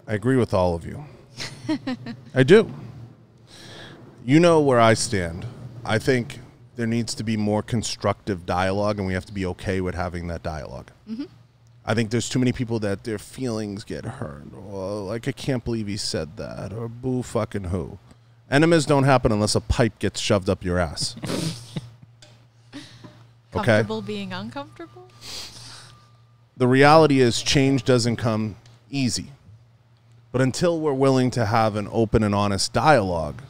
I agree with all of you. I do. You know where I stand. I think there needs to be more constructive dialogue, and we have to be okay with having that dialogue. Mm-hmm. I think there's too many people that their feelings get hurt. Or, like, I can't believe he said that. Or boo fucking who. Enemas don't happen unless a pipe gets shoved up your ass. Okay? Comfortable being uncomfortable? The reality is change doesn't come easy. But until we're willing to have an open and honest dialogue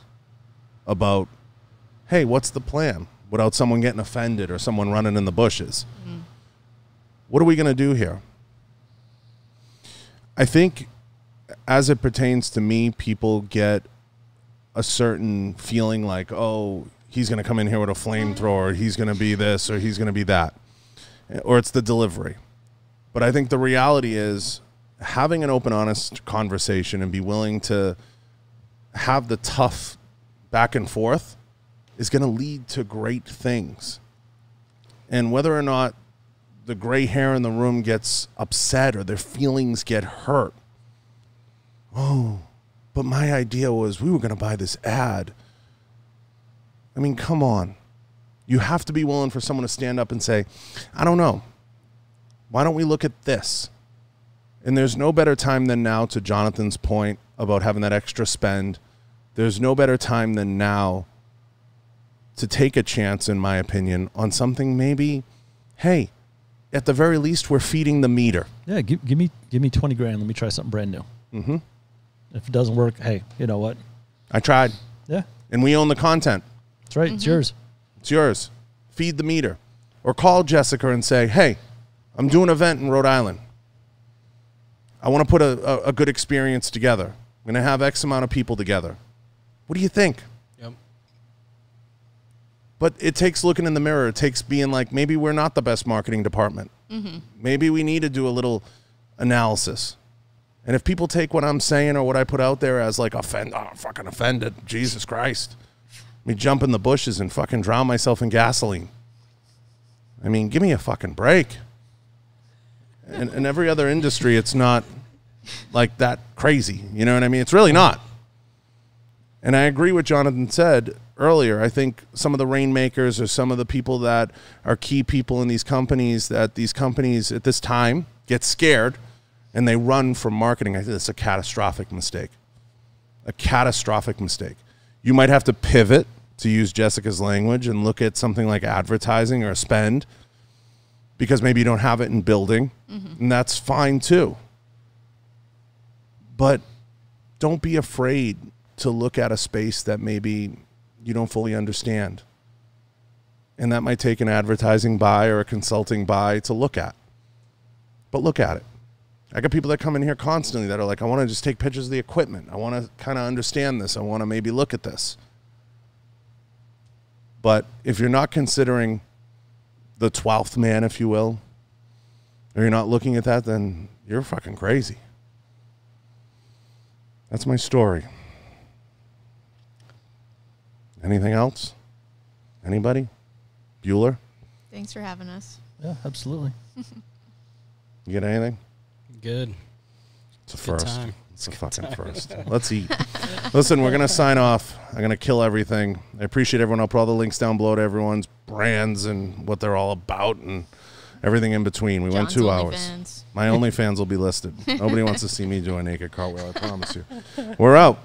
about, hey, what's the plan? Without someone getting offended or someone running in the bushes. Mm-hmm. What are we going to do here? I think as it pertains to me, people get a certain feeling like, oh, he's going to come in here with a flamethrower, he's going to be this, or he's going to be that, or it's the delivery. But I think the reality is having an open, honest conversation and be willing to have the tough back and forth is going to lead to great things. And whether or not the gray hair in the room gets upset or their feelings get hurt. Oh, but my idea was we were going to buy this ad. I mean, come on. You have to be willing for someone to stand up and say, I don't know. Why don't we look at this? And there's no better time than now, to Jonathan's point about having that extra spend. There's no better time than now to take a chance, in my opinion, on something maybe, hey, at the very least, we're feeding the meter. Yeah, give me 20 grand. Let me try something brand new. Mm-hmm. If it doesn't work, hey, you know what? I tried. Yeah. And we own the content. That's right. Mm-hmm. It's yours. It's yours. Feed the meter. Or call Jessica and say, hey, I'm doing an event in Rhode Island. I want to put a good experience together. I'm going to have X amount of people together. What do you think? Yep. But it takes looking in the mirror. It takes being like, maybe we're not the best marketing department. Mm-hmm. Maybe we need to do a little analysis. And if people take what I'm saying or what I put out there as like offend, oh, I'm fucking offended, Jesus Christ. Let me jump in the bushes and fucking drown myself in gasoline. I mean, give me a fucking break. And in every other industry, it's not like that crazy. You know what I mean? It's really not. And I agree with Jonathan said earlier. I think some of the rainmakers or some of the people that are key people in these companies, that these companies at this time get scared and they run from marketing. I think it's a catastrophic mistake. A catastrophic mistake. You might have to pivot, to use Jessica's language, and look at something like advertising or spend, because maybe you don't have it in building, mm-hmm. and that's fine too. But don't be afraid to look at a space that maybe you don't fully understand, and that might take an advertising buy or a consulting buy to look at. But look at it. I got people that come in here constantly that are like, I want to just take pictures of the equipment. I want to kind of understand this. I want to maybe look at this. But if you're not considering the 12th man, if you will, or you're not looking at that, then you're fucking crazy. That's my story. Anything else? Anybody? Bueller? Thanks for having us. Yeah, absolutely. You get anything? Good. It's a first. It's a fucking first. Let's eat. Listen, we're going to sign off. I'm going to kill everything. I appreciate everyone. I'll put all the links down below to everyone's brands and what they're all about and everything in between. We went 2 hours. My OnlyFans will be listed. Nobody wants to see me do a naked cartwheel, I promise you. We're out.